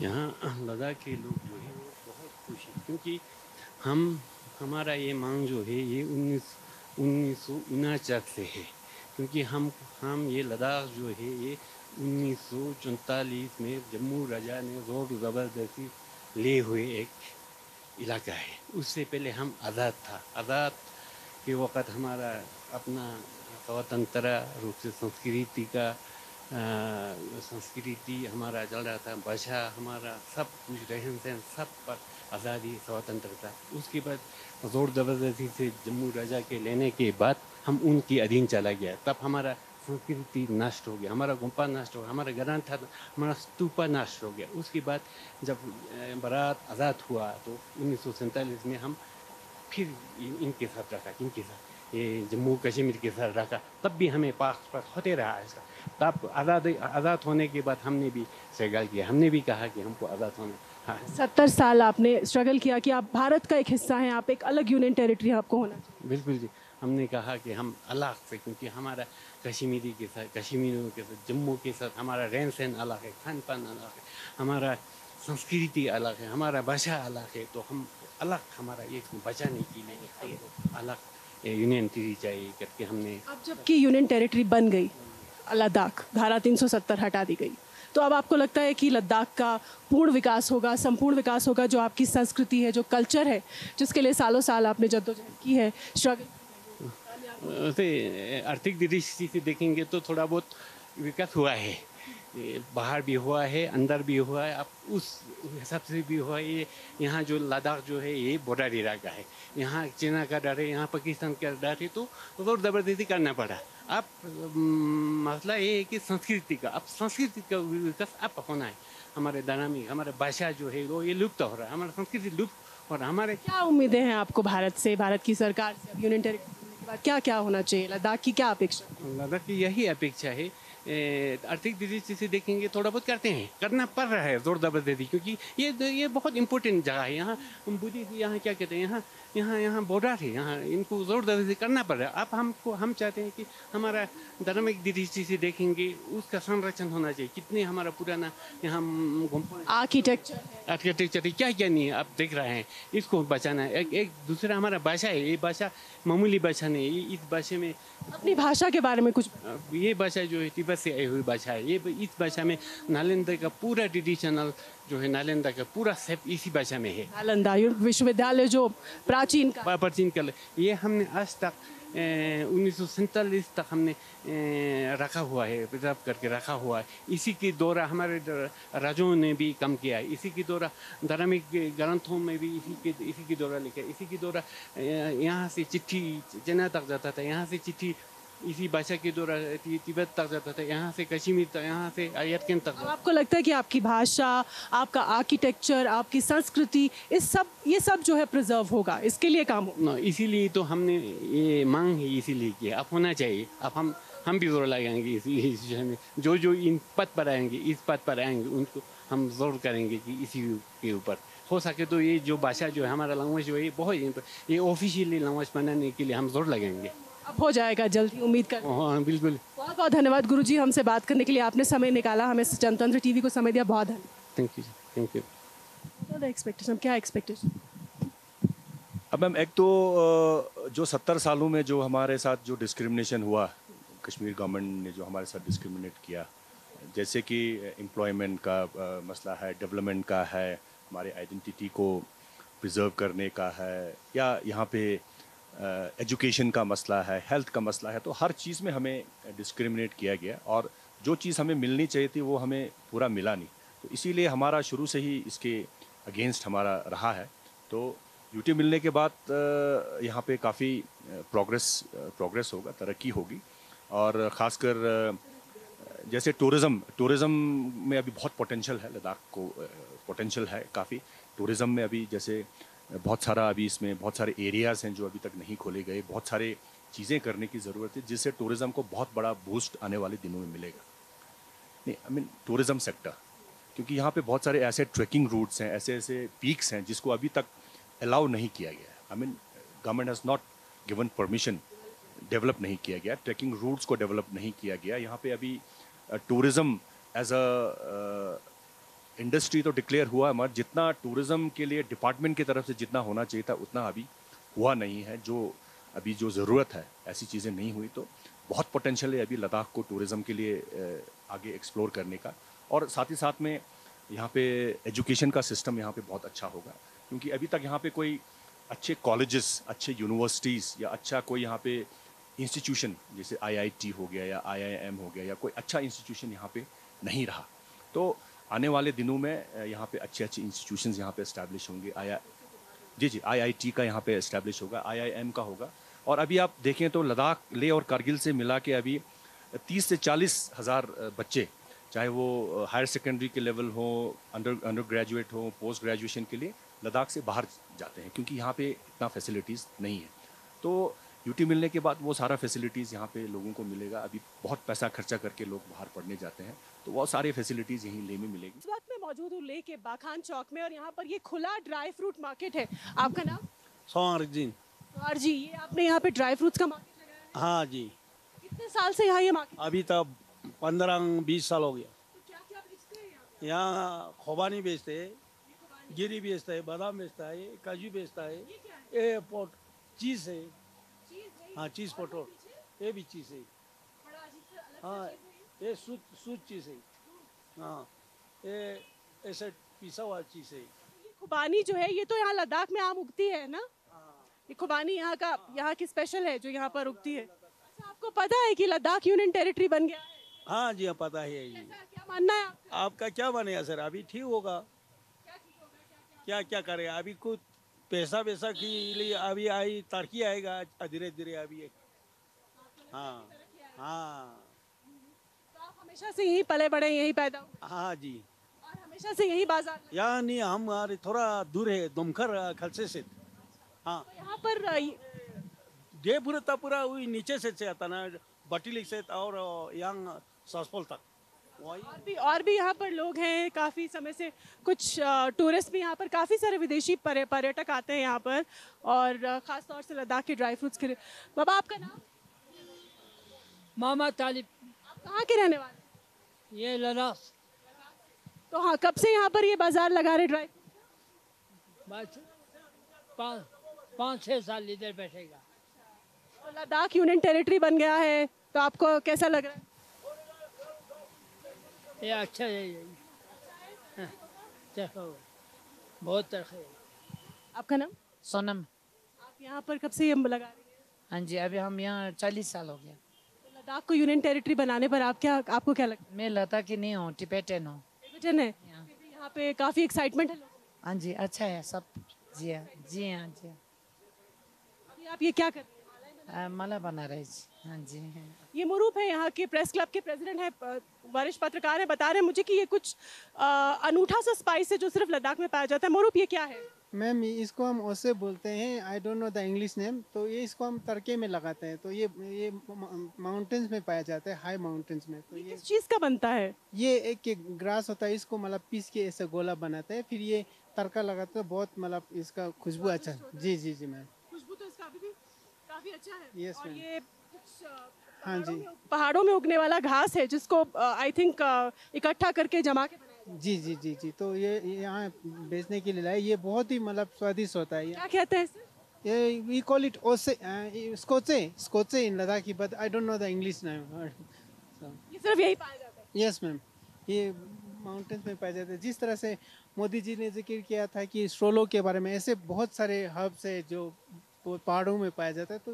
यहाँ लद्दाख के लोग जो है वो बहुत खुश हैं, क्योंकि हमारा ये मांग जो है ये 1949 से है, क्योंकि हम ये लद्दाख जो है ये 1944 में जम्मू राजा ने ज़ोर ज़बरदस्ती ले हुए एक इलाका है। उससे पहले हम आज़ाद था, आज़ाद के वक़्त हमारा अपना स्वतंत्र रूप से संस्कृति हमारा चल रहा था, भाषा हमारा सब कुछ, रहन सहन सब पर आज़ादी स्वतंत्रता। उसके बाद ज़ोर ज़बरदस्ती से जम्मू राजा के लेने के बाद हम उनके अधीन चला गया, तब हमारा संस्कृति नष्ट हो गया, हमारा गुम्पा नष्ट हो गया, हमारा ग्रंथ हमारा स्तूपा नष्ट हो गया। उसके बाद जब भारत आज़ाद हुआ तो 1947 में हम फिर इनके साथ रखा, इनके साथ ये जम्मू कश्मीर के साथ रखा, तब भी हमें पास होते रहा इसका। तब आज़ाद होने के बाद हमने भी स्ट्रगल किया, हमने भी कहा कि हमको आज़ाद होना। हाँ, 70 साल आपने स्ट्रगल किया कि आप भारत का एक हिस्सा हैं, आप एक अलग यूनियन टेरिटरी आपको होना चाहिए। बिल्कुल जी, हमने कहा कि हम अलग से, क्योंकि हमारा कश्मीरी के साथ, कश्मीरियों के साथ, जम्मू के साथ हमारा रहन सहन अलग है, खान पान अलग है, हमारा संस्कृति अलग है, हमारा भाषा अलग है, तो हम अलग, हमारा ये बचाने के लिए अलग यूनियन टेरिटरी चाहिए करके हमने। अब जबकि यूनियन टेरिटरी बन गई लद्दाख, धारा 370 हटा दी गई, तो अब आपको लगता है कि लद्दाख का पूर्ण विकास होगा, संपूर्ण विकास होगा, जो आपकी संस्कृति है, जो कल्चर है, जिसके लिए सालों साल आपने जद्दोजहद की है, स्ट्रगल। आर्थिक दृष्टि से देखेंगे तो थोड़ा बहुत विकास हुआ है, बाहर भी हुआ है, अंदर भी हुआ है, अब उस हिसाब से भी हुआ है। ये यहाँ जो लद्दाख जो है ये बॉर्डर इलाका है, यहाँ चीन का डर है, यहाँ पाकिस्तान का डर है, तो ज़ोर ज़बरदस्ती करना पड़ा। अब मसला ये है कि संस्कृति का, अब संस्कृति का विकास अब होना है, हमारे धर्मी हमारे भाषा जो है वो ये लुप्त हो रहा है, हमारा संस्कृति लुप्त। और हमारे क्या उम्मीदें हैं आपको भारत से, भारत की सरकार से, यूनियन टेरिटरी क्या क्या होना चाहिए, लद्दाख की क्या अपेक्षा? लद्दाख की यही अपेक्षा है आर्थिक दृष्टि से देखेंगे थोड़ा बहुत करते हैं, करना पड़ रहा है जोर जबरदस्ती, क्योंकि ये बहुत इंपॉर्टेंट जगह है। यहाँ बुद्धिस्ट यहाँ क्या कहते हैं, यहाँ बॉर्डर है, यहाँ इनको जोर जबरदस्ती करना पड़ रहा है। अब हम चाहते हैं कि हमारा धार्मिक दृष्टि से देखेंगे उसका संरक्षण होना चाहिए। कितने हमारा पुराना यहाँ आर्किटेक्चर क्या क्या नहीं है आप देख रहे हैं, इसको बचाना है। एक दूसरा हमारा भाषा है, ये भाषा मामूली भाषा नहीं, इस भाषा में अपनी भाषा के बारे में कुछ, ये भाषा जो है तिब्बत से आई हुई भाषा है। ये इस भाषा में नालंदा का पूरा ट्रेडिशनल जो है, नालंदा का पूरा सेप इसी भाषा में है। नालंदा विश्वविद्यालय जो प्राचीन कला, ये हमने आज तक 1947 तक हमने रखा हुआ है, प्रिजर्व करके रखा हुआ है। इसी के द्वारा हमारे राजाओं ने भी काम किया है, इसी के द्वारा धार्मिक ग्रंथों में भी इसी के द्वारा लिखा है। इसी के द्वारा यहाँ से चिट्ठी चीन तक जाता था, यहाँ से चिट्ठी इसी भाषा के द्वारा तिब्बत तक जाता था, यहाँ से कश्मीर तक, यहाँ से आयरलैंड तक। आपको लगता है कि आपकी भाषा, आपका आर्किटेक्चर, आपकी संस्कृति, ये सब जो है प्रिजर्व होगा, इसके लिए काम हो, इसीलिए तो हमने ये मांग है, इसीलिए कि अब होना चाहिए। अब हम भी जोर लगाएंगे इस विषय में, जो इन पद पर आएंगे, इस पद पर आएंगे, उनको हम जोर करेंगे कि इसी के ऊपर हो सके तो ये जो भाषा जो है, हमारा लैंग्वेज जो है, ये बहुत ये ऑफिशियली लैंग्वेज बनाने के लिए हम जोर लगाएंगे। अब हो जाएगा जल्दी, उम्मीद कर। हाँ बिल्कुल, बहुत बहुत धन्यवाद गुरुजी, हमसे बात करने के लिए आपने समय निकाला, हमें जनतंत्र टीवी को समय दिया, बहुत धन्यवाद। Thank you, thank you. तो एक्सपेक्टेशन क्या एक्सपेक्टेशन? अब मैम, एक तो जो 70 सालों में जो हमारे साथ जो डिस्क्रिमिनेशन हुआ, कश्मीर गवर्नमेंट ने जो हमारे साथ डिस्क्रिमिनेट किया, जैसे कि एम्प्लॉयमेंट का मसला है, डेवलपमेंट का है, हमारे आइडेंटिटी को प्रिजर्व करने का है, या यहाँ पे एजुकेशन का मसला है, हेल्थ का मसला है, तो हर चीज़ में हमें डिस्क्रिमिनेट किया गया, और जो चीज़ हमें मिलनी चाहिए थी वो हमें पूरा मिला नहीं। तो इसीलिए हमारा शुरू से ही इसके अगेंस्ट हमारा रहा है। तो यूटी मिलने के बाद यहाँ पे काफ़ी प्रोग्रेस होगा, तरक्की होगी, और ख़ासकर जैसे टूरिज़म में अभी बहुत पोटेंशियल है, लद्दाख को पोटेंशियल है काफ़ी टूरिज़म में। अभी जैसे इसमें बहुत सारे एरियाज़ हैं जो अभी तक नहीं खोले गए, बहुत सारे चीज़ें करने की ज़रूरत है, जिससे टूरिज़म को बहुत बड़ा बूस्ट आने वाले दिनों में मिलेगा। नहीं, आई मीन टूरिज़म सेक्टर, क्योंकि यहाँ पे बहुत सारे ऐसे ट्रैकिंग रूट्स हैं, ऐसे पीक्स हैं जिसको अभी तक अलाउ नहीं किया गया है। I mean government has not given permission, develop नहीं किया गया, ट्रैकिंग रूट्स को डेवलप नहीं किया गया। यहाँ पर अभी टूरिज़म एज अ इंडस्ट्री तो डिक्लेयर हुआ, मगर जितना टूरिज़म के लिए डिपार्टमेंट की तरफ से जितना होना चाहिए था उतना अभी हुआ नहीं है, जो ज़रूरत है, ऐसी चीज़ें नहीं हुई। तो बहुत पोटेंशियल है अभी लद्दाख को टूरिज़म के लिए आगे एक्सप्लोर करने का, और साथ ही साथ में यहाँ पे एजुकेशन का सिस्टम यहाँ पे बहुत अच्छा होगा, क्योंकि अभी तक यहाँ पे कोई अच्छे कॉलेजेस, अच्छे यूनिवर्सिटीज़ या अच्छा कोई यहाँ पे इंस्टीट्यूशन, जैसे IIT हो गया या IIM हो गया, या कोई अच्छा इंस्टीट्यूशन यहाँ पे नहीं रहा। तो आने वाले दिनों में यहाँ पे अच्छे इंस्टीट्यूशंस यहाँ पे इस्टेब्लिश होंगे। IIT का यहाँ पे इस्टेब्लिश होगा, IIM का होगा। और अभी आप देखें तो लद्दाख, लेह और कारगिल से मिला के अभी 30 से 40 हज़ार बच्चे, चाहे वो हायर सेकेंडरी के लेवल हो, अंडर ग्रेजुएट हो, पोस्ट ग्रेजुएशन के लिए लद्दाख से बाहर जाते हैं, क्योंकि यहाँ पे इतना फैसिलिटीज़ नहीं है। तो यूटी मिलने के बाद वो सारा फैसिलिटीज़ यहाँ पे लोगों को मिलेगा। अभी बहुत पैसा खर्चा करके लोग बाहर पढ़ने जाते हैं, तो वो सारे फैसिलिटीज़ यहीं लेह में मिलेगी। इस वक्त मैं मौजूद हूँ लेह के बाखान चौक में, और यहाँ पर ये खुला ड्राई फ्रूट मार्केट है। आपका नाम? सौर जी, ये आपने यहाँ पे ड्राई फ्रूट्स का मार्केट लगाया? हाँ जी। कितने साल से यहाँ ये मार्केट? अभी तक 15-20 साल हो गया। तो क्या-क्या बेचते हैं यहाँ? खुबानी बेचते है, गिरी बेचता है, बादाम बेचता है, काजू बेचता है, ये चीज़ है। हाँ, चीज़ पोटो, ये भी चीज़ है। हाँ, ये सूद चीज़ है। हाँ, ये ऐसे पिसा हुआ चीज़ है। ये खुबानी जो है, ये तो यहाँ लद्दाख में आम उगती है ना? ये खुबानी यहाँ की स्पेशल है जो यहाँ पर उगती है। अच्छा, आपको पता है कि लद्दाख यूनियन टेरिटरी बन गया है? हाँ जी, पता है। ये क्या मानना है आपका? क्या बनेगा सर? अभी ठीक होगा, क्या क्या करेगा? अभी कुछ पैसा के लिए अभी आई तरक्की आएगा धीरे धीरे अभी। हाँ हाँ, तो आप हमेशा से यही पले बड़े, यही पैदा? हाँ जी, और हमेशा से यही बाजार? यहाँ नहीं, हमारे थोड़ा दूर है, दुमखर खलसे से। हाँ, तो यहाँ पर देवपुर पूरा नीचे से आता ना, बटीलिक से, और यहाँ सासपोल तक। और भी यहाँ पर लोग हैं काफ़ी समय से, कुछ टूरिस्ट भी यहाँ पर, काफ़ी सारे विदेशी पर्यटक आते हैं यहाँ पर, और ख़ास तौर से लद्दाख के ड्राई फ्रूट्स के। बाबा आपका नाम? मामा तालिब। आप कहाँ के रहने वाले? ये लद्दाख। तो हाँ, कब से यहाँ पर ये बाजार लगा रहे ड्राई फ्रूट? 5-6 साल इधर बैठेगा। तो लद्दाख यूनियन टेरिटरी बन गया है, तो आपको कैसा लग रहा है? ये अच्छा है, देखो बहुत है। आपका नाम? सोनम। आप यहाँ पर कब से ये लगा रही हैं? हाँ जी, अभी हम यहाँ 40 साल हो गया। तो लद्दाख को यूनियन टेरिटरी बनाने पर आपको क्या लगता है? मैं लद्दाख की नहीं हूँ, टिबेटन हूँ। टिबेटन है यहाँ पे, काफ़ी एक्साइटमेंट है। हाँ जी, अच्छा है सब। जी हाँ, जी हाँ, जी हाँ। आप ये क्या कर रहे हैं? माला बना रहे जी। हाँ जी। ये मुरूप है, यहाँ के प्रेस क्लब के प्रेसिडेंट हैं, वरिष्ठ पत्रकार हैं। बता रहे हैं मुझे कि ये कुछ अनूठा सा स्पाइस है जो सिर्फ लद्दाख में पाया जाता है। मुरूप ये क्या है? मैम इसको हम ओसे बोलते हैं, I don't know the English name. तो ये इसको हम तड़के में लगाते हैं, तो ये माउंटेन्स में पाया जाता है, हाई माउंटेन्स में। तो ये किस चीज़ का बनता है? ये एक ग्रास होता है, इसको मतलब पीस के ऐसे गोला बनाते हैं, फिर ये तड़का लगाते हैं। बहुत मतलब इसका खुशबू अच्छा है। जी जी जी मैम, खुशबू तो इसका काफी अच्छा है। और ये हाँ जी, पहाड़ों में उगने वाला घास है जिसको आई थिंक इकट्ठा करके जमा के बनाया है। जी जी जी जी। तो ये यहाँ बेचने के लिए लाए। ये बहुत ही मतलब स्वादिष्ट होता है। क्या कहते हैं इसे? ये वी कॉल इट ओसे, स्कोचे in Ladakhi, but I don't know the English name. ये सिर्फ यही पाया जाता है? यस मैम, ये माउंटेन्स में पाया जाता है। जिस तरह से मोदी जी ने जिक्र किया था कि स्ट्रोलो के बारे में, ऐसे बहुत सारे हर्ब्स है जो पहाड़ों में पाया जाता है, तो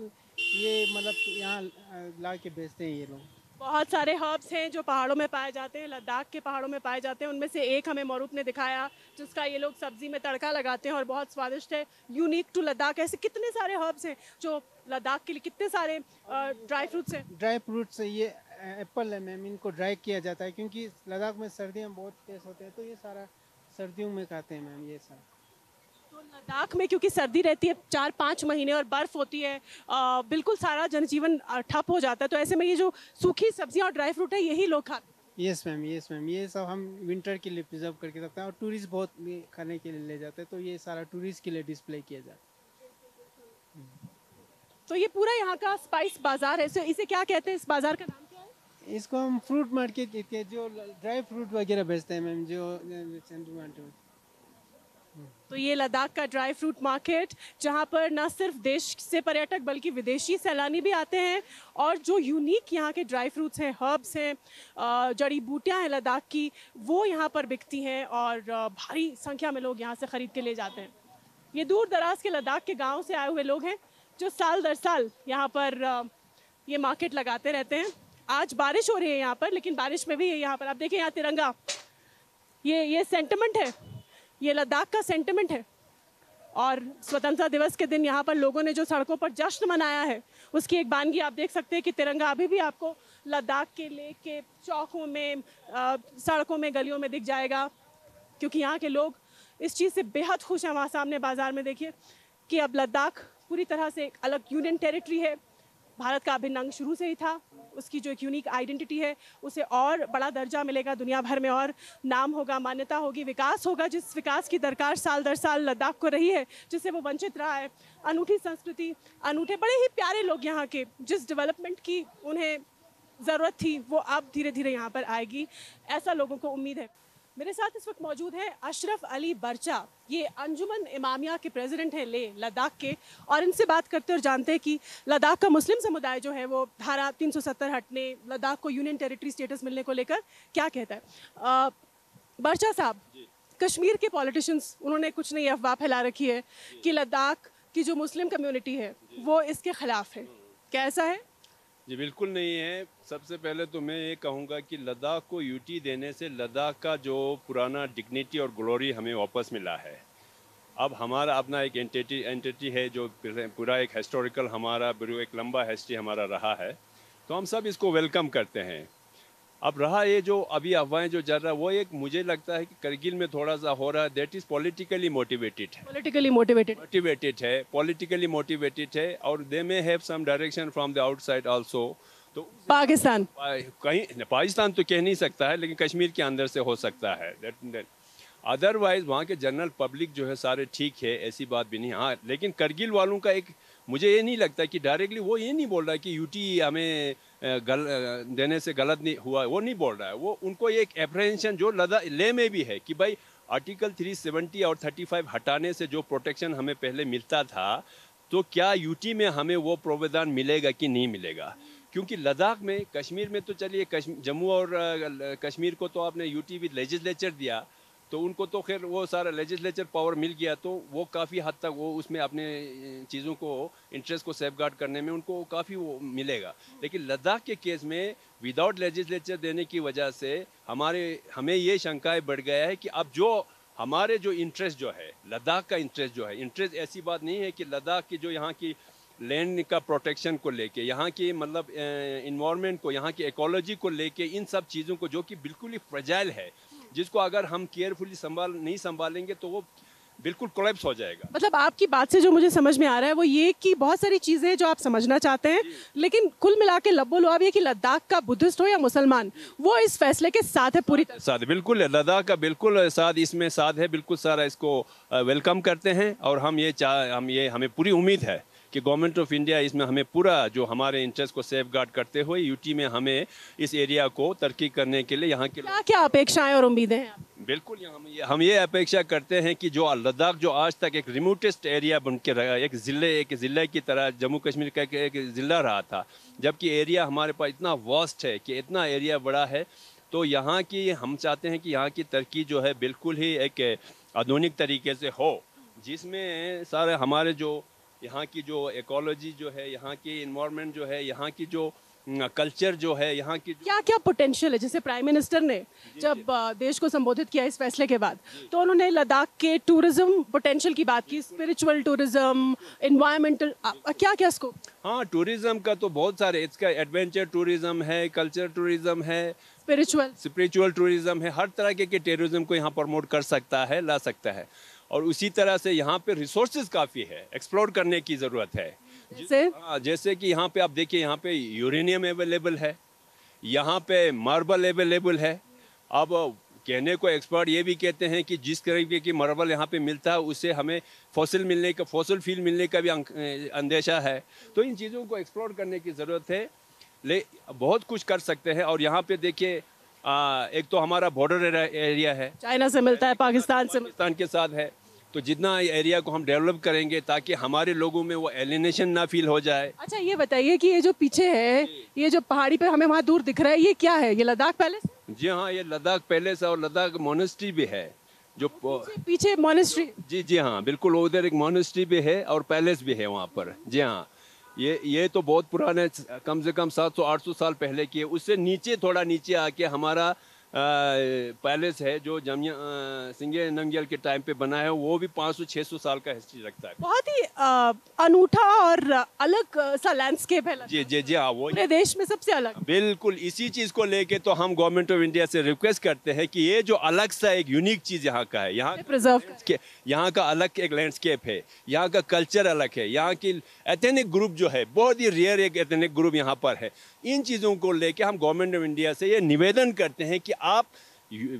ये मतलब यहाँ ला के बेचते हैं ये लोग। बहुत सारे हर्ब्स हैं जो पहाड़ों में पाए जाते हैं, लद्दाख के पहाड़ों में पाए जाते हैं। उनमें से एक हमें मरूप ने दिखाया जिसका ये लोग सब्जी में तड़का लगाते हैं और बहुत स्वादिष्ट है। Unique to Ladakh. ऐसे कितने सारे हर्ब्स हैं जो लद्दाख के लिए, कितने सारे ड्राई फ्रूट्स हैं। ड्राई फ्रूट्स है, ये एप्पल है मैम, इनको ड्राई किया जाता है क्योंकि लद्दाख में सर्दियाँ बहुत तेज होते हैं, तो ये सारा सर्दियों में खाते हैं मैम ये सारा। तो लद्दाख में क्योंकि सर्दी रहती है 4-5 महीने और बर्फ़ होती है, बिल्कुल सारा जनजीवन ठप हो जाता है, तो ऐसे में ये जो सूखी सब्जियां और ड्राई फ्रूट है यही लोग खाते हैं। यस मैम, यस मैम, ये सब हम विंटर के लिए प्रिजर्व करके रखते हैं और टूरिस्ट बहुत खाने के लिए ले जाते हैं, तो ये सारा टूरिस्ट के लिए डिस्प्ले किया जाता है। तो ये पूरा यहाँ का स्पाइस बाजार है। इसे क्या कहते हैं? इस बाजार का नाम क्या है? इसको हम फ्रूट मार्केट कहते हैं, जो ड्राई फ्रूट वगैरह बेचते हैं मैम, जो चंडू। तो ये लद्दाख का ड्राई फ्रूट मार्केट, जहाँ पर न सिर्फ देश से पर्यटक बल्कि विदेशी सैलानी भी आते हैं, और जो यूनिक यहाँ के ड्राई फ्रूट्स हैं, हर्ब्स हैं, जड़ी बूटियाँ हैं लद्दाख की, वो यहाँ पर बिकती हैं और भारी संख्या में लोग यहाँ से ख़रीद के ले जाते हैं। ये दूर दराज के लद्दाख के गाँव से आए हुए लोग हैं जो साल दर साल यहाँ पर ये मार्केट लगाते रहते हैं। आज बारिश हो रही है यहाँ पर, लेकिन बारिश में भी यहाँ पर आप देखिए, यहाँ तिरंगा, ये सेंटिमेंट है, ये लद्दाख का सेंटिमेंट है। और स्वतंत्रता दिवस के दिन यहाँ पर लोगों ने जो सड़कों पर जश्न मनाया है उसकी एक बानगी आप देख सकते हैं कि तिरंगा अभी भी आपको लद्दाख के लेह के चौकों में, सड़कों में, गलियों में दिख जाएगा, क्योंकि यहाँ के लोग इस चीज़ से बेहद खुश हैं। वहाँ सामने बाज़ार में देखिए कि अब लद्दाख पूरी तरह से एक अलग यूनियन टेरिटरी है। भारत का अभिन्न अंग शुरू से ही था, उसकी जो एक यूनिक आइडेंटिटी है उसे और बड़ा दर्जा मिलेगा, दुनिया भर में और नाम होगा, मान्यता होगी, विकास होगा, जिस विकास की दरकार साल दर साल लद्दाख को रही है, जिससे वो वंचित रहा है। अनूठी संस्कृति, अनूठे बड़े ही प्यारे लोग यहाँ के, जिस डेवलपमेंट की उन्हें ज़रूरत थी वो अब धीरे धीरे यहाँ पर आएगी, ऐसा लोगों को उम्मीद है। मेरे साथ इस वक्त मौजूद हैं अशरफ अली बर्चा, ये अंजुमन इमामिया के प्रेसिडेंट हैं लेह लद्दाख के, और इनसे बात करते और जानते हैं कि लद्दाख का मुस्लिम समुदाय जो है वो धारा 370 हटने, लद्दाख को यूनियन टेरिटरी स्टेटस मिलने को लेकर क्या कहता है। बर्चा साहब, कश्मीर के पॉलिटिशियंस, उन्होंने कुछ नई अफवाह फैला रखी है कि लद्दाख की जो मुस्लिम कम्यूनिटी है वो इसके ख़िलाफ़ है, क्या ऐसा है? जी बिल्कुल नहीं है। सबसे पहले तो मैं ये कहूँगा कि लद्दाख को यूटी देने से लद्दाख का जो पुराना डिग्निटी और ग्लोरी हमें वापस मिला है, अब हमारा अपना एक एंटिटी है, जो पूरा एक हिस्टोरिकल हमारा एक लंबा हिस्ट्री हमारा रहा है, तो हम सब इसको वेलकम करते हैं। अब रहा ये जो अभी अफवाहें जो चल रहा है, वो एक मुझे लगता है कि करगिल में थोड़ा सा हो रहा है, दैट इज़ पॉलिटिकली मोटिवेटेड है, पॉलिटिकली मोटिवेटेड है, और they may have some direction from the outside also. तो पाकिस्तान कहीं पाकिस्तान तो कह नहीं सकता है, लेकिन कश्मीर के अंदर से हो सकता है। अदरवाइज वहाँ के जनरल पब्लिक जो है सारे ठीक है, ऐसी बात भी नहीं। हाँ, लेकिन करगिल वालों का एक मुझे ये नहीं लगता कि डायरेक्टली वो ये नहीं बोल रहा है कि यूटी हमें देने से गलत नहीं हुआ, वो नहीं बोल रहा है। वो उनको एक एप्रहेंशन जो लेह में भी है कि भाई आर्टिकल 370 और 35 हटाने से जो प्रोटेक्शन हमें पहले मिलता था, तो क्या यूटी में हमें वो प्रावधान मिलेगा कि नहीं मिलेगा। क्योंकि लद्दाख में, कश्मीर में तो चलिए जम्मू और कश्मीर को तो आपने यूटी भी लेजिस्लेचर दिया, तो उनको तो खैर वो सारा लेजिस्लेचर पावर मिल गया, तो वो काफ़ी हद तक वो उसमें अपने चीज़ों को, इंटरेस्ट को सेफ गार्ड करने में उनको काफ़ी वो मिलेगा। लेकिन लद्दाख के केस में विदाउट लेजिस्लेचर देने की वजह से हमें ये शंकाएं बढ़ गया है कि अब जो हमारे जो इंटरेस्ट जो है, लद्दाख का इंटरेस्ट जो है, इंटरेस्ट ऐसी बात नहीं है कि लद्दाख की जो यहाँ की लैंड का प्रोटेक्शन को लेके, यहाँ के मतलब इन्वायरमेंट को, यहाँ की इकोलॉजी को लेके, इन सब चीज़ों को जो कि बिल्कुल ही फ्रेजाइल है, जिसको अगर हम केयरफुली नहीं संभालेंगे तो वो बिल्कुल कोलैप्स हो जाएगा। मतलब आपकी बात से जो मुझे समझ में आ रहा है वो ये कि बहुत सारी चीज़ें हैं जो आप समझना चाहते हैं, लेकिन कुल मिला के लब्बोलुआब ये कि लद्दाख का बुद्धिस्ट हो या मुसलमान, वो इस फैसले के साथ है, पूरी साथ, बिल्कुल है। लद्दाख का बिल्कुल साथ इसमें साथ है, बिल्कुल सारा इसको वेलकम करते हैं। और हम ये हमें पूरी उम्मीद है कि गवर्नमेंट ऑफ इंडिया इसमें हमें पूरा जो हमारे इंटरेस्ट को सेफ गार्ड करते हुए यूटी में हमें इस एरिया को तरक्की करने के लिए यहाँ के क्या अपेक्षाएं और उम्मीदें हैं? बिल्कुल हम ये अपेक्षा करते हैं कि जो लद्दाख जो आज तक एक रिमोटेस्ट एरिया बन के रहा, एक ज़िले की तरह जम्मू कश्मीर का एक ज़िला रहा था, जबकि एरिया हमारे पास इतना वास्ट है कि इतना एरिया बड़ा है, तो यहाँ की हम चाहते हैं कि यहाँ की तरक्की जो है बिल्कुल ही एक आधुनिक तरीके से हो, जिसमें सारे हमारे जो यहाँ की जो इकोलॉजी जो है, यहाँ की इन्वायरमेंट जो है, यहाँ की जो कल्चर जो है, यहाँ की क्या क्या पोटेंशियल है। जैसे प्राइम मिनिस्टर ने जब देश को संबोधित किया इस फैसले के बाद, तो उन्होंने लद्दाख के टूरिज्म पोटेंशियल की बात की, स्पिरिचुअल टूरिज्म, इन्वायरमेंटल, क्या क्या इसको। हाँ, टूरिज्म का तो बहुत सारे, इसका एडवेंचर टूरिज्म है, कल्चर टूरिज्म है, स्पिरिचुअल टूरिज्म है, हर तरह के टूरिज्म को यहाँ प्रमोट कर सकता है, ला सकता है। और उसी तरह से यहाँ पे रिसोर्सेज काफ़ी है, एक्सप्लोर करने की ज़रूरत है। जैसे कि यहाँ पे आप देखिए, यहाँ पे यूरेनियम अवेलेबल है, यहाँ पे मार्बल अवेलेबल है। अब कहने को एक्सपर्ट ये भी कहते हैं कि जिस तरीके की मार्बल यहाँ पे मिलता है, उससे हमें फॉसिल फ्यूल मिलने का भी अंदेशा है। तो इन चीज़ों को एक्सप्लोर करने की ज़रूरत है, बहुत कुछ कर सकते हैं। और यहाँ पे देखिए, एक तो हमारा बॉर्डर एरिया है, चाइना से मिलता है, पाकिस्तान के साथ है, तो जितना एरिया को हम डेवलप करेंगे ताकि हमारे लोगों में वो एलिनेशन ना फील हो जाए। अच्छा, ये बताइए कि ये जो पीछे है, ये जो पहाड़ी पे हमें वहाँ दूर दिख रहा है, ये क्या है? ये लद्दाख पैलेस? जी हाँ, ये लद्दाख पैलेस और लद्दाख मोनेस्ट्री भी है, जो पीछे मोनेस्ट्री। जी हाँ, बिल्कुल, उधर एक मोनेस्ट्री भी है और पैलेस भी है वहाँ पर। जी हाँ, ये तो बहुत पुराने, कम से कम 700-800 साल पहले की है। उससे नीचे, थोड़ा नीचे आके हमारा पैलेस है, जो जमयांग नामग्याल के टाइम पे बना है, वो भी 500-600 साल का हिस्ट्री रखता है। बहुत ही अनूठा और अलग सा लैंडस्केप है। जी हाँ, वो पूरे देश में सबसे अलग। बिल्कुल, इसी चीज़ को लेके तो हम गवर्नमेंट ऑफ इंडिया से रिक्वेस्ट करते हैं कि ये जो अलग सा एक यूनिक चीज़ यहाँ का है, यहाँ का अलग एक लैंडस्केप है, यहाँ का कल्चर अलग है, यहाँ की एथनिक ग्रुप जो है बहुत ही रेयर एक एथनिक ग्रुप यहाँ पर है। इन चीज़ों को लेके हम गवर्नमेंट ऑफ इंडिया से ये निवेदन करते हैं कि आप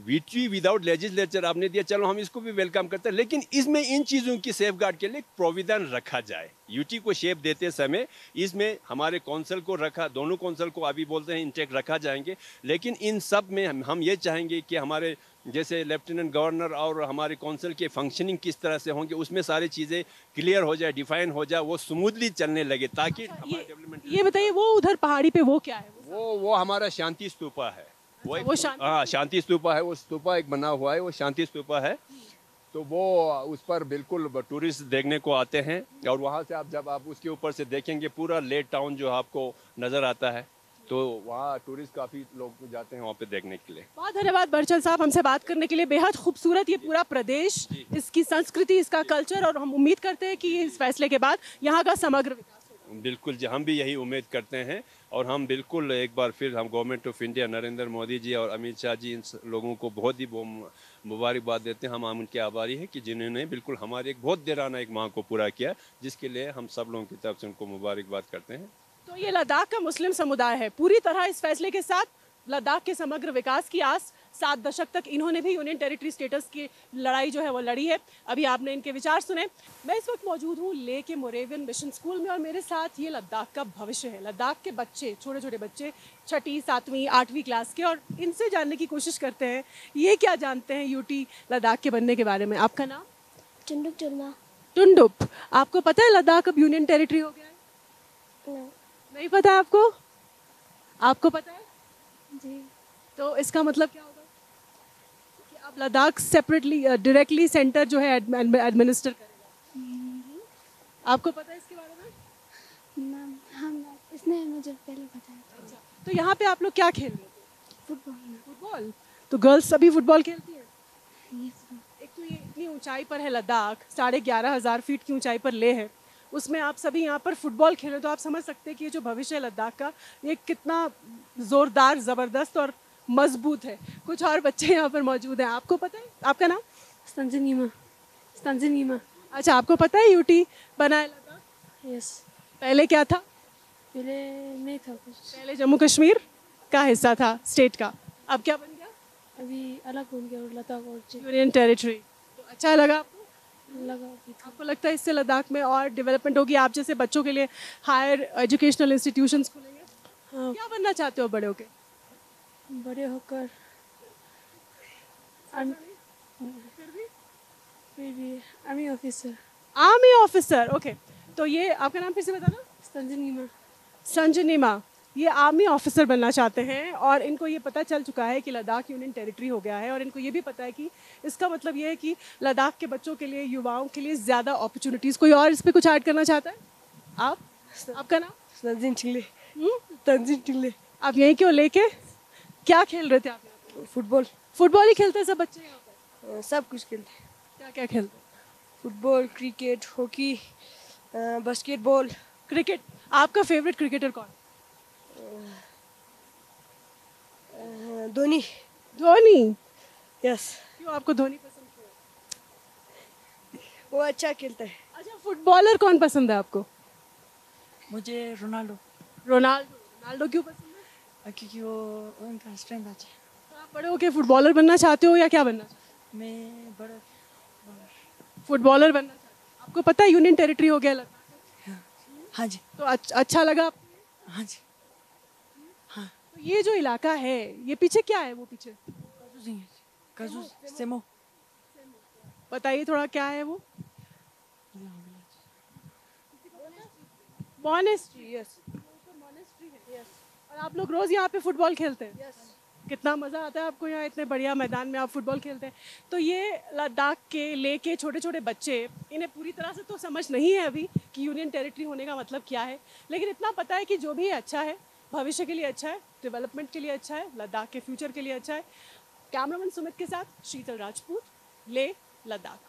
वीटी विदाउट लेजिस्लेचर आपने दिया, चलो हम इसको भी वेलकम करते हैं, लेकिन इसमें इन चीज़ों की सेफगार्ड के लिए प्रोविजन रखा जाए। यूटी को शेप देते समय इसमें हमारे कौंसल को रखा, दोनों कौंसल को अभी बोलते हैं इंटेक्ट रखा जाएंगे, लेकिन इन सब में हम ये चाहेंगे कि हमारे जैसे लेफ्टिनेंट गवर्नर और हमारे कौंसिल के फंक्शनिंग किस तरह से होंगे, उसमें सारी चीज़ें क्लियर हो जाए, डिफाइन हो जाए, वो स्मूथली चलने लगे, ताकि हमारा डेवलपमेंट। ये बताइए, वो उधर पहाड़ी पे वो क्या है? वो हमारा शांति स्तूपा है। वो हाँ, शांति स्तूपा है, वो स्तूपा एक बना हुआ है, वो शांति स्तूपा है। तो वो उस पर बिल्कुल टूरिस्ट देखने को आते हैं, और वहाँ से आप जब आप उसके ऊपर से देखेंगे, पूरा लेह टाउन जो आपको नज़र आता है, तो वहाँ टूरिस्ट काफ़ी लोग जाते हैं वहाँ पे देखने के लिए। बहुत धन्यवाद बर्चल साहब, हमसे बात करने के लिए। बेहद खूबसूरत ये पूरा प्रदेश, इसकी संस्कृति, इसका कल्चर, और हम उम्मीद करते हैं कि इस फैसले के बाद यहाँ का समग्र विकास होगा। बिल्कुल जी, हम भी यही उम्मीद करते हैं। और हम बिल्कुल एक बार फिर हम government of India, Narendra Modi ji और अमित शाह जी, इन लोगों को बहुत ही मुबारकबाद देते हैं। हम उनके आभारी हैं कि जिन्होंने बिल्कुल हमारे एक बहुत देराना एक मांग को पूरा किया, जिसके लिए हम सब लोगों की तरफ से उनको मुबारकबाद करते हैं। तो ये लद्दाख का मुस्लिम समुदाय है। पूरी तरह इस फैसले के साथ लद्दाख के समग्र विकास की आस 7 दशक तक इन्होंने भी यूनियन टेरिटरी स्टेटस की लड़ाई जो है वो लड़ी है। अभी आपने इनके विचार सुने। मैं इस वक्त मौजूद हूँ लेह के मोरेवियन मिशन स्कूल में और मेरे साथ ये लद्दाख का भविष्य है। लद्दाख के बच्चे, छोटे छोटे बच्चे 6ठी 7वीं 8वीं क्लास के, और इनसे जानने की कोशिश करते हैं ये क्या जानते हैं यूटी लद्दाख के बनने के बारे में। आपका नाम? टुंडुप चुना। टुंडुप, आपको पता है लद्दाख अब यूनियन टेरिटरी हो गया है? नहीं पता आपको? आपको पता है जी। तो इसका मतलब क्या होगा कि अब लद्दाख सेपरेटली डायरेक्टली सेंटर जो है एडमिनिस्टर करेगा। आपको पता है इसके बारे में? हाँ, इसने मुझे पहले बताया था। अच्छा, तो यहाँ पे आप लोग क्या खेल रहे थे? फुटबॉल। फुटबॉल, तो गर्ल्स अभी फुटबॉल खेलती है। एक तो ये इतनी ऊंचाई पर है लद्दाख, 11,500 फीट की ऊंचाई पर ले है, उसमें आप सभी यहाँ पर फुटबॉल खेल रहे हो, तो आप समझ सकते हैं कि ये जो भविष्य है लद्दाख का ये कितना ज़ोरदार, ज़बरदस्त और मजबूत है। कुछ और बच्चे यहाँ पर मौजूद हैं। आपको पता है? आपका नाम? स्टंजिन नीमा। स्टंजिन नीमा, अच्छा। आपको पता है यूटी बना है लद्दाख? यस। पहले क्या था? पहले नहीं था कुछ। पहले जम्मू कश्मीर का हिस्सा था, स्टेट का। अब क्या बन गया? अभी अलग हो गया लद्दाख और यूनियन टेरिटरी। तो अच्छा लगा आपको? लगा। आपको लगता है इससे लद्दाख में और डेवलपमेंट होगी? आप जैसे बच्चों के लिए हायर एजुकेशनल इंस्टीट्यूशंस खुलेंगे? हाँ। क्या बनना चाहते हो बड़े होकर? बड़े होकर army officer. Army officer, okay. तो ये आपका नाम फिर से बताना? संजय नीमा। संजय नीमा, ये आर्मी ऑफिसर बनना चाहते हैं और इनको ये पता चल चुका है कि लद्दाख यूनियन टेरिटरी हो गया है, और इनको ये भी पता है कि इसका मतलब ये है कि लद्दाख के बच्चों के लिए, युवाओं के लिए ज़्यादा अपॉर्चुनिटीज़। कोई और इस पे कुछ ऐड करना चाहता है? आप? आपका नाम? तंजीन टिले। तंजीन टिले। आप यहीं क्यों? लेके क्या खेल रहे थे आप? फुटबॉल। फुटबॉल ही खेलते हैं सब बच्चे यहाँ पर? सब कुछ खेलते हैं। क्या क्या खेलते? Football, cricket, hockey, basketball. Cricket, आपका फेवरेट क्रिकेटर कौन? धोनी। धोनी, यस। क्यों आपको धोनी पसंद? वो अच्छा खेलता है। अच्छा, फुटबॉलर कौन पसंद है आपको? मुझे रोनाल्डो। रोनाल्डो, रोनाल्डो क्यों पसंद है? क्योंकि वो उनका स्ट्रेंथ अच्छा है। आप बड़े होके फुटबॉलर बनना चाहते हो या क्या बनना चाहते हो? मैं बड़ा फुटबॉलर बनना चाहती हूँ। आपको पता है यूनियन टेरिटरी हो गया लगा? हाँ जी। तो अच्छा लगा आपको? हाँ जी। तो ये जो इलाका है ये पीछे क्या है? वो पीछे सेमो। बताइए थोड़ा क्या है वो? मॉनेस्ट्री। यस, मॉनेस्ट्री है। यस। और आप लोग रोज यहाँ पे फुटबॉल खेलते हैं? यस। कितना मज़ा आता है आपको यहाँ इतने बढ़िया मैदान में आप फुटबॉल खेलते हैं। तो ये लद्दाख के, लेह के छोटे छोटे बच्चे, इन्हें पूरी तरह से तो समझ नहीं है अभी कि यूनियन टेरिटरी होने का मतलब क्या है, लेकिन इतना पता है कि जो भी अच्छा है भविष्य के लिए अच्छा है, डेवलपमेंट के लिए अच्छा है, लद्दाख के फ्यूचर के लिए अच्छा है। कैमरामैन सुमित के साथ शीतल राजपूत, लेह लद्दाख।